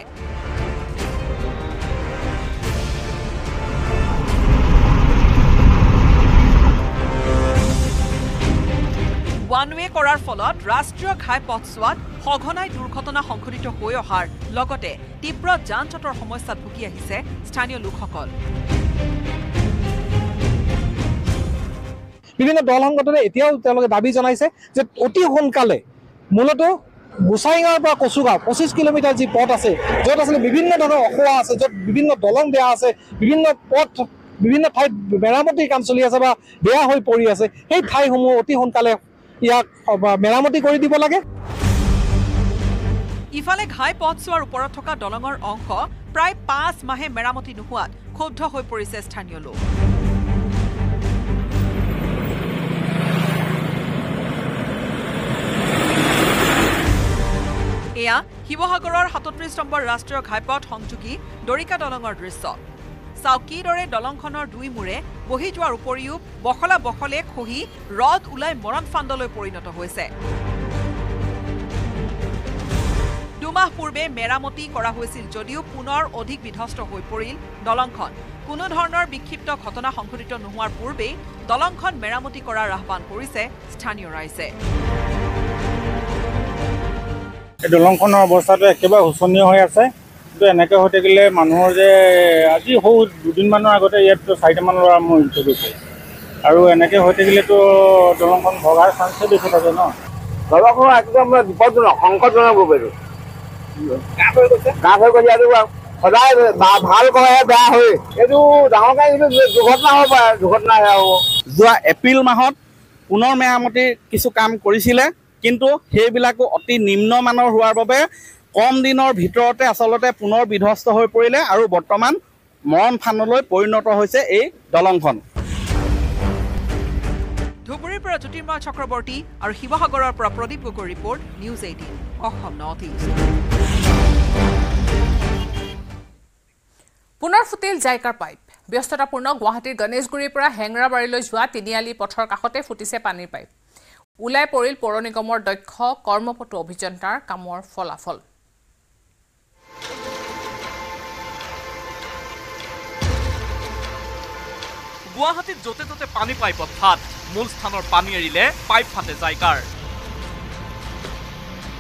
ওৱান ৱে কৰাৰ ফলত ৰাষ্ট্ৰীয় ঘাইপথছোৱাত সঘনাই দুৰ্ঘটনা সংঘটিত হৈ অহাৰ লগতে তীব্ৰ যান-জঁটৰ সমস্যাত ভুগি আহিছে স্থানীয় লোকসকল বিভিন্ন দল সংগঠনে এতিয়াও তেওঁলোকে দাবী জনাইছে যে অতি সোনকালে মূলত গোসাইগাঁৱৰ পৰা কচুগাঁও 25 কিলোমিটাৰ যি পথ আছে য'ত আচলতে বিভিন্ন ধৰণৰ অসুবিধা আছে য'ত বিভিন্ন দলং বেয়া আছে বিভিন্ন পথ বিভিন্ন ঠাইত মেৰামতিৰ কাম চলি আছে বা বেয়া হৈ পৰি আছে সেই ঠাইসমূহ অতি সোনকালে ইয়াক মেৰামতি কৰি দিব লাগে ইফালে ঘাইপথছোৱাৰ ওপৰত থকা দলঙৰ অংশ প্ৰায় 5 মাহে মেৰামতি নোহোৱাত ক্ষুব্ধ হৈ পৰিছে স্থানীয় লোক Hibohagoror 37 number Rashtriyo Ghaipot Hongchuki Dorika Dolongor Drishyo Sauki Dore Dolongkhonor Dui Mure Bohi Joar Uporiyo Bokhola Bokhole Khohi Rod Ulai Moron Fandoloi Porinoto Hoise Dumah Purbe Meramoti Kora Hoisil Jodio Punor Odhik Bidhosto Hoi Poril Dolongkhon Kuno Dhoroner Bikhipto Ghotona Hongghotito Nohoar Purbe Dolongkhon Meramoti Korar Ahwan Korise Sthaniyo Raije দলংখনৰ অৱস্থাটো একেবাৰে হুচনীয় হৈ আছে কিন্তু এনেকৈ হতে গলে মানুহৰ যে আজি বহুত দুদিন মানৰ আগতে ইয়াত সাইডমান লৰা মৰিছে আৰু এনেকৈ হতে গলে তো দলংখন ভগাৰ চান্স বেছি থাকে ন দলংখন একদম বিপদজনক সংকটজনক ববেৰু কাফৰ কৰি আৰু সদায় ভাল কৰে বেয়া হয় এটো ডাঙৰ কাই দুৰ্ঘটনা হ'ব দুৰ্ঘটনা হ'ব যোৱা এপ্ৰিল মাহত পুনৰ মেৰামতি কিছু কাম কৰিছিলে কিন্তু হেবিলাকো অতি নিম্নমানৰ হোৱাৰ বাবে কম দিনৰ ভিতৰতে আসলতে পুনৰ বিধ্বস্ত হৈ পৰিলে আৰু বৰ্তমান মৰণ ফানলৈ পৰিণত হৈছে এই দলংখন ধুবুৰীৰ পৰা জ্যোতিৰ্ময় চক্ৰৱৰ্তী আৰু শিৱসাগৰৰ পৰা Pradip Gogoi report news 18 Assam north east পুনৰ ফুটিল জাইকাৰ পাইপ ব্যস্ততাপূৰ্ণ গুৱাহাটীৰ গণেশগুৰিৰ পৰা হেংৰাবাৰীলৈ যোৱা তিনিআলি পথৰ কাষতে ফুটিছে পানীৰ পাইপ উলাই পৰিল পৌৰ নিগমৰ দক্ষ কৰ্মপটু অভিযন্তাৰ কামৰ ফলাফল গুৱাহাটীত জতে জতে পানী পাইপত ফাট মূল স্থানৰ পানী এৰিলে পাইপ ফাটে জাইকাৰ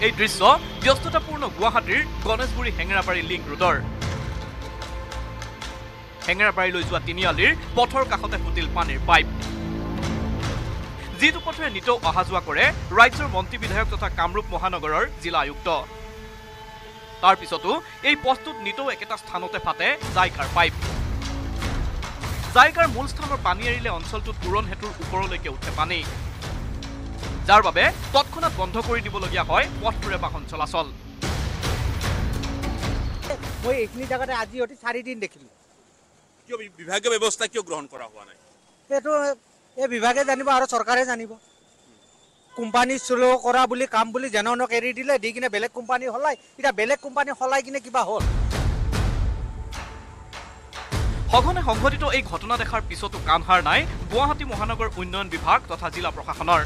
এই দৃশ্য ব্যস্ততাপূৰ্ণ গুৱাহাটীৰ গণেশগুৰি হেঙেৰাবাৰী লিংক ৰোডৰ হেঙেৰাবাৰীলৈ যোৱা তিনিআলিৰ পথৰ কাষতে ফুটিল পানীৰ পাইপ জিতু পথে নিতো অহাজুয়া কৰে ৰাজ্যৰ মন্ত্ৰী বিধায়ক তথা কামৰূপ মহানগৰৰ জিলা আয়ুক্ত তাৰ পিছতো এই পথটোত নিতো একটা স্থানতে ফাটে জাইকাৰ পাইপ জাইকাৰ মূল স্থানৰ পানী এৰিলে অঞ্চলটোত পূৰণ হেতুৰ ওপৰলৈকে উঠে পানী যাৰ বাবে তৎক্ষণাত বন্ধ কৰি দিবলগীয়া হয় পথটোৰে বাহন চলাচল মই একনি জায়গাতে আজি অতি 4 দিন দেখিলো কিয় বিভাগীয় ব্যৱস্থা কিয় গ্ৰহণ কৰা হোৱা নাই এটো ए विभागे जानिबो आरो सरकारे जानिबो कंपनी स्लो करा बुली काम बुली जननक एरि दिले दिगिने बेलेग कंपनी हलाय इटा बेलेग कंपनी हलाय किने किबा होल हगने हंगटित ए घटना देखार पिसतो कानहार नाय गुवाहाटी महानगर उन्नयन विभाग तथा जिला प्रशासनर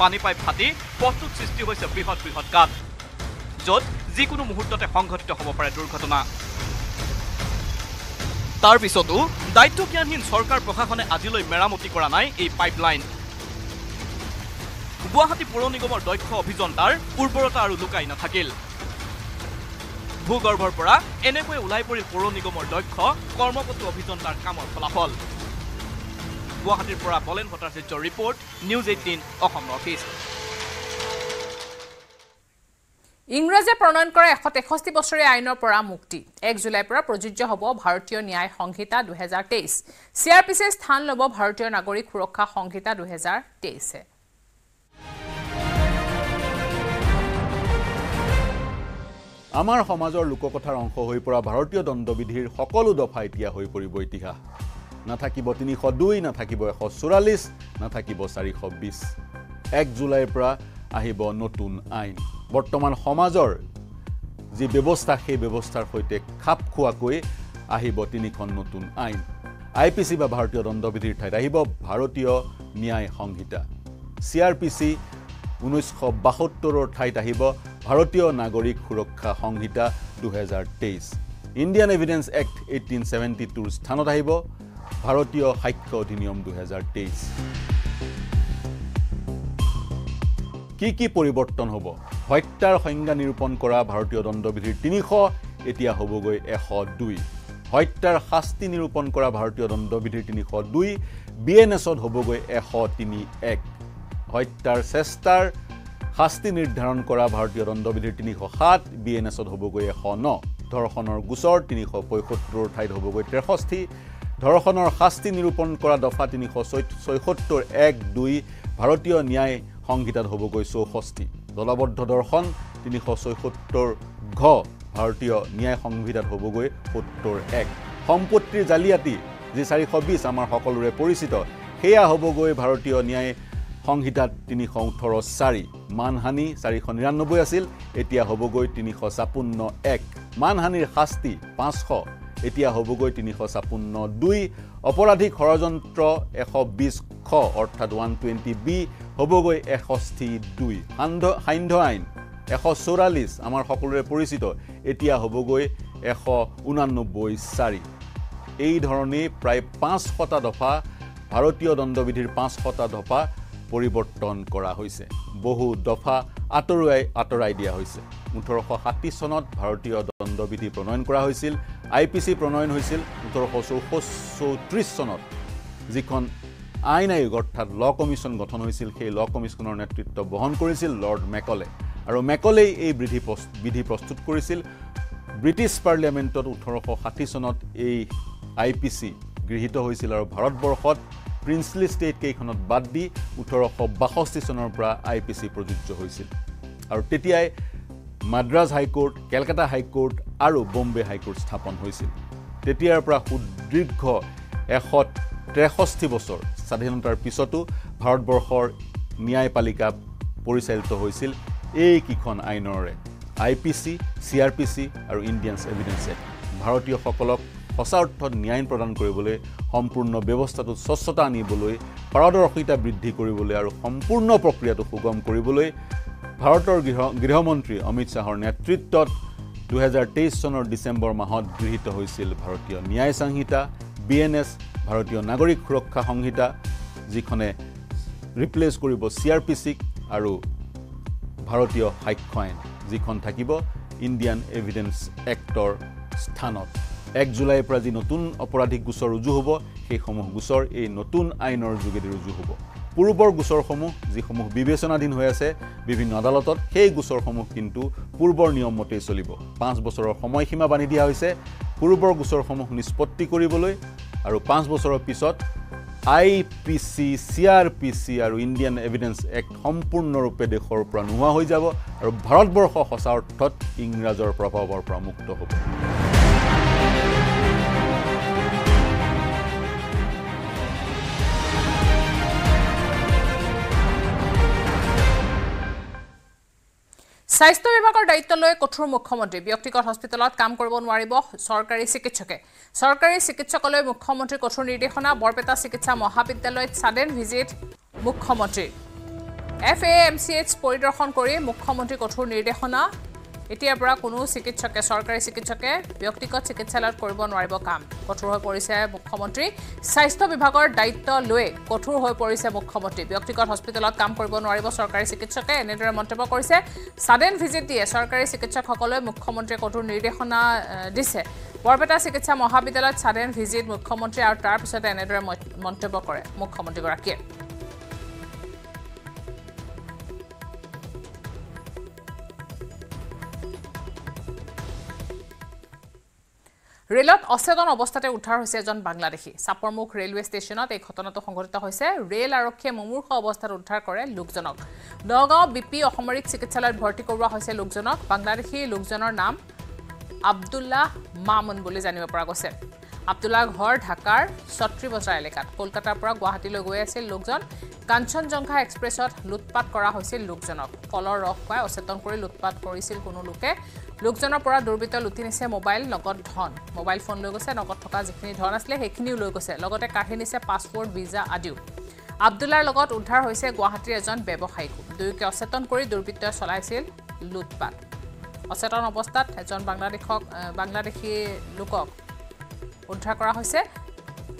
पानी पाइप फाटी पथुत सृष्टि होइसे बृहत बृहत काट जत जिकुनो मुहूर्तते हंगटित हबो पारे दुर्घटना तार पिछतो दायित्वज्ञानहीन सरकार प्रशासने आजिलै मेरामति करा नाय ए पाइपलाइन गुवाहाटी पौर निगমৰ দক্ষ অভিযন্তাৰ উৰ্বৰতা আৰু লুকাই নাথাকিল ভূগৰ্ভৰ পৰা এনেকৈ উলাই পৰিল পৌৰ নিগমৰ দক্ষ কৰ্মপটু অভিযন্তাৰ কামৰ ফলাফল গুৱাহাটীৰ পৰা বলেন ভট্টাচাৰ্যৰ report news 18 Assam north east ইংৰাজে প্ৰণয়ন কৰা 163 বছৰীয়া আইনৰ পৰা মুক্তি 1 জুলাইৰ পৰা প্ৰযোজ্য হ'ব ভাৰতীয় ন্যায় সংহিতা 2023 সিআৰপিসে স্থান ল'ব ভাৰতীয় নাগৰিক সুৰক্ষা সংহিতা 2023 এ আমাৰ সমাজৰ লোককথাৰ অংশ হৈ পৰা ভাৰতীয় দণ্ডবিধিৰ সকলো দফা ইতিয়া হৈ পৰিব ইতিহাস নাথাকিব 302 নাথাকিব 144 নাথাকিব 420 1 জুলাইৰ পৰা আহিব নতুন আইন বৰ্তমান সমাজৰ যি ব্যৱস্থা সেই ব্যৱস্থাৰ সৈতে খাপ খুৱাকৈ আহিব তিনিখন নতুন আইন আইপিসি বা ভাৰতীয় দণ্ডবিধিৰ ঠাইত আহিব ভাৰতীয় ন্যায় সংহিতা সিআৰপিসি 1972 ৰ ঠাইত আহিব ভাৰতীয় নাগৰিক সুৰক্ষা সংহিতা 2023 ইণ্ডিয়ান এভিডেন্স এক্ট 1872 ৰ স্থানত আহিব ভাৰতীয় সাক্ষ্য অধিনিয়ম 2023 কি পৰিৱৰ্তন হ'ব হত্যাৰ সংজ্ঞা নিৰূপণ কৰা ভাৰতীয় দণ্ডবিধিৰ 300 এতিয়া হ'বগৈ 102 হত্যাৰ শাস্তি নিৰূপণ কৰা ভাৰতীয় দণ্ডবিধিৰ 302 বিএনএছত হ'বগৈ 131 হত্যাৰ চেষ্টাৰ শাস্তি নিৰ্ধাৰণ কৰা ভাৰতীয় দণ্ডবিধিৰ 307 বিএনএছত হ'বগৈ 109 ধৰ্ষণৰ গোচৰ 375 ৰ ঠাইত হ'বগৈ 63 ধৰ্ষণৰ শাস্তি নিৰূপণ কৰা দফা 376 1-2 ভাৰতীয় ন্যায় সংহিতাত হ'বগৈ 64 দলবদ্ধ দৰ্শন 376 ঘ ভাৰতীয় ন্যায় সংহিতাত হ'বগৈ 71 সম্পত্তিৰ জালিয়াতি যি 420 আমাৰ সকলোৰে পৰিচিত হেয়া হ'বগৈ ভাৰতীয় ন্যায় সংহিতা ৩১৮ চাৰি মানহানি ৪৯৯ আছিল এতিয়া হবগৈ ৩৫৬১ মানহানিৰ শাস্তি ৫০০ এতিয়া হবগৈ ৩৫৬২ অপৰাধিক হৰযন্ত্ৰ ১২০ খ অৰ্থাৎ 120 বি হবগৈ ১৬২ সান্ধ্য আইন ১৪৪ আমাৰ সকলোৰে পৰিচিত এতিয়া হবগৈ ১৮৯ চাৰি এই ধৰণে প্ৰায় ৫০০টা দফা ভাৰতীয় দণ্ডবিধিৰ ৫০০টা দফা পৰিৱৰ্তন কৰা হৈছে বহু দফা আতৰাই দিয়া হৈছে ১৮৩৭ চনত ভাৰতীয় দণ্ডবিধি প্ৰণয়ন কৰা হৈছিল আইপিসি প্ৰণয়ন হৈছিল ১৮৩৪ চনত যিখন আইন আয়োগ অৰ্থাৎ ল কমিশন গঠন হৈছিল সেই ল কমিশনৰ নেতৃত্ব বহন কৰিছিল লৰ্ড মেকলে আৰু মেকলেই এই বিধি প্ৰস্তুত কৰিছিল ব্ৰিটিছ পাৰ্লিয়ামেণ্টত ১৮৬০ চনত এই আইপিসি গৃহীত হৈছিল আৰু ভাৰতবৰ্ষত প্ৰিন্সলি ষ্টেট কেইখনত বাদ দি ১৮৬২ চনৰ পৰা আইপিসি প্ৰযোজ্য হৈছিল আৰু তেতিয়াই মাদ্ৰাজ হাইকোৰ্ট কলকাতা হাইকোৰ্ট আৰু বম্বে হাইকোৰ্ট স্থাপন হৈছিল তেতিয়াৰ পৰা সুদীৰ্ঘ ১৬৩ বছৰ স্বাধীনতাৰ পিছতো ভাৰতবৰ্ষৰ ন্যায়পালিকা পৰিচালিত হৈছিল এই কিখন আইনৰে আইপিসি সিআৰপিসি আৰু ইণ্ডিয়ান এভিডেন্স এক্ট ভাৰতীয় সকলক হসা অৰ্থত ন্যায় প্ৰদান কৰিবলৈ সম্পূৰ্ণ ব্যৱস্থাটো স্বচ্ছতা আনিবলৈ পাৰদৰ্শিতা বৃদ্ধি কৰিবলৈ আৰু সম্পূৰ্ণ প্ৰক্ৰিয়াটো সুগম কৰিবলৈ ভাৰতৰ গৃহমন্ত্ৰী অমিত শাহৰ নেতৃত্বত ২০২৩ চনৰ ডিসেম্বৰ মাহত গৃহীত হৈছিল ভাৰতীয় ন্যায় সংহিতা বিএনএস ভাৰতীয় নাগৰিক সুৰক্ষা সংহিতা যিখনে ৰিপ্লেস কৰিব সিআৰপিসি আৰু ভাৰতীয় সাক্ষ্য আইন যিখন থাকিব ইণ্ডিয়ান এভিডেন্স এক্টৰ স্থানত 1 জুলাইৰ পৰা যি নতুন অপৰাধিক গোচৰ ৰুজু হ'ব সেইসমূহ গোচৰ এই নতুন আইনৰ যোগেদি ৰুজু হ'ব পূৰ্বৰ গোচৰসমূহ যিসমূহ বিবেচনাধীন হৈ আছে বিভিন্ন আদালতত সেই গোচৰসমূহ কিন্তু পূৰ্বৰ নিয়ম মতে চলিব 5 বছৰৰ সময় সীমা বান্ধি দিয়া হৈছে পূৰ্বৰ গোচৰসমূহ নিষ্পত্তি কৰিবলৈ আৰু 5 বছৰৰ পিছত আইপিসি সিআৰপিসি আৰু ইণ্ডিয়ান এভিডেন্স এক্ট সম্পূৰ্ণৰূপে দেশৰ পৰা নোহোৱা হৈ যাব আৰু ভাৰতবৰ্ষ হসা অৰ্থত ইংৰাজৰ প্ৰভাৱৰ পৰা মুক্ত হ'ব স্বাস্থ্য বিভাগৰ দায়িত্ব লৈ কঠোৰ মুখ্যমন্ত্ৰী ব্যক্তিগত হস্পিটালত কাম কৰিব নোৱাৰিব চৰকাৰী চিকিৎসকলৈ মুখ্যমন্ত্ৰী কঠোৰ নিৰ্দেশনা বৰপেটা চিকিৎসা মহাবিদ্যালয়ত সাডেন ভিজিট মুখ্যমন্ত্ৰী এফএএমচিএইচ পৰিদৰ্শন কৰি মুখ্যমন্ত্ৰী কঠোৰ নিৰ্দেশনা এতিয়াৰ পৰা কোনো চিকিৎসকে চৰকাৰী চিকিৎসকে ব্যক্তিগত চিকিৎসালয়ত কৰিব নোৱাৰিব কাম কঠোৰ হৈ পৰিছে মুখ্যমন্ত্ৰী স্বাস্থ্য বিভাগৰ দায়িত্ব লৈ কঠোৰ হৈ পৰিছে মুখ্যমন্ত্ৰী ব্যক্তিগত হস্পিটালত কাম কৰিব নোৱাৰিব চৰকাৰী চিকিৎসকে এনেদৰে মন্তব্য কৰিছে সাডেন ভিজিট দিয়ে চৰকাৰী চিকিৎসকসকললৈ মুখ্যমন্ত্ৰীয়ে কঠোৰ নিৰ্দেশনা দিছে বৰপেটা চিকিৎসা মহাবিদ্যালয়ত সাডেন ভিজিট মুখ্যমন্ত্ৰী আৰু তাৰ পিছতে এনেদৰে মন্তব্য কৰে মুখ্যমন্ত্ৰীগৰাকীয়ে ৰেলত অচেতন অৱস্থাতে উদ্ধাৰ হৈছে এজন বাংলাদেশী সাপৰমুখ ৰেলৱে ষ্টেচনত এই ঘটনাটো সংঘটিত হৈছে ৰেল আৰক্ষীয়ে মুমূৰ্ষ অৱস্থাত উদ্ধাৰ কৰে লোকজনক নগাঁও বিপি অসামৰিক চিকিৎসালয়ত ভৰ্তি কৰোৱা হৈছে লোকজনক বাংলাদেশী লোকজনৰ নাম আব্দুল্লাহ মামুন বুলি জানিব পৰা গৈছে আব্দুল্লাহ ঘৰ ঢাকাৰ ৩৬ বজাৰ এলেকাত কলকাতাৰ পৰা গুৱাহাটীলৈ গৈ আছিল লোকজন কাঞ্চনজংঘা এক্সপ্ৰেছত লুটপাট কৰা হৈছিল লোকজনক কলৰ ৰস পাই অচেতন কৰি লুটপাট কৰিছিল কোনো লোকে লোকজনৰ পৰা দুৰ্বৃত্ত লুটি নিছে মোবাইল নগদ ধন মোবাইল ফোন লৈ গৈছে নগদ থকা যিখিনি ধন আছিলে সেইখিনিও লৈ গৈছে লগতে কাঢ়ি নিছে পাছপোৰ্ট ভিজা আদিও আব্দুল্লাৰ লগত উদ্ধাৰ হৈছে গুৱাহাটীৰ এজন ব্যৱসায়ীক দুয়োকে অচেতন কৰি দুৰ্বৃত্তই চলাইছিল লুটপাট অচেতন অৱস্থাত এজন বাংলাদেশী লোকক উদ্ধাৰ কৰা হৈছে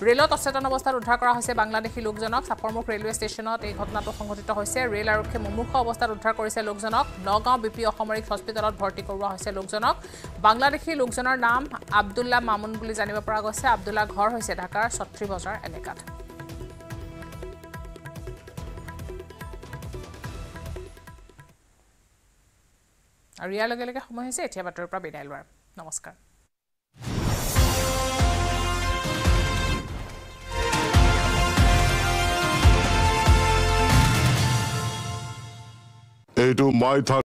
ৰেলত অচেতন অৱস্থাত উদ্ধাৰ কৰা হৈছে বাংলাদেশী লোকজনক সাপৰমুখ ৰেলৱে ষ্টেচনত এই ঘটনাটো সংঘটিত হৈছে ৰেল আৰক্ষী মুমূৰ্ষ অৱস্থাত উদ্ধাৰ কৰিছে লোকজনক নগাঁও বিপি অসামৰিক হস্পিটালত ভৰ্তি কৰোৱা হৈছে লোকজনক বাংলাদেশী লোকজনৰ নাম আব্দুল্লাহ মামুন বুলি জানিব পৰা গৈছে আব্দুল্লাহ ঘৰ হৈছে ঢাকাৰ ৩৬ বজাৰ এলেকাত আৰু ইয়াৰ লগে লগে সময় হৈছে এতিয়া বাতৰিৰ পৰা বিদায় লোৱাৰ নমস্কাৰ to my thought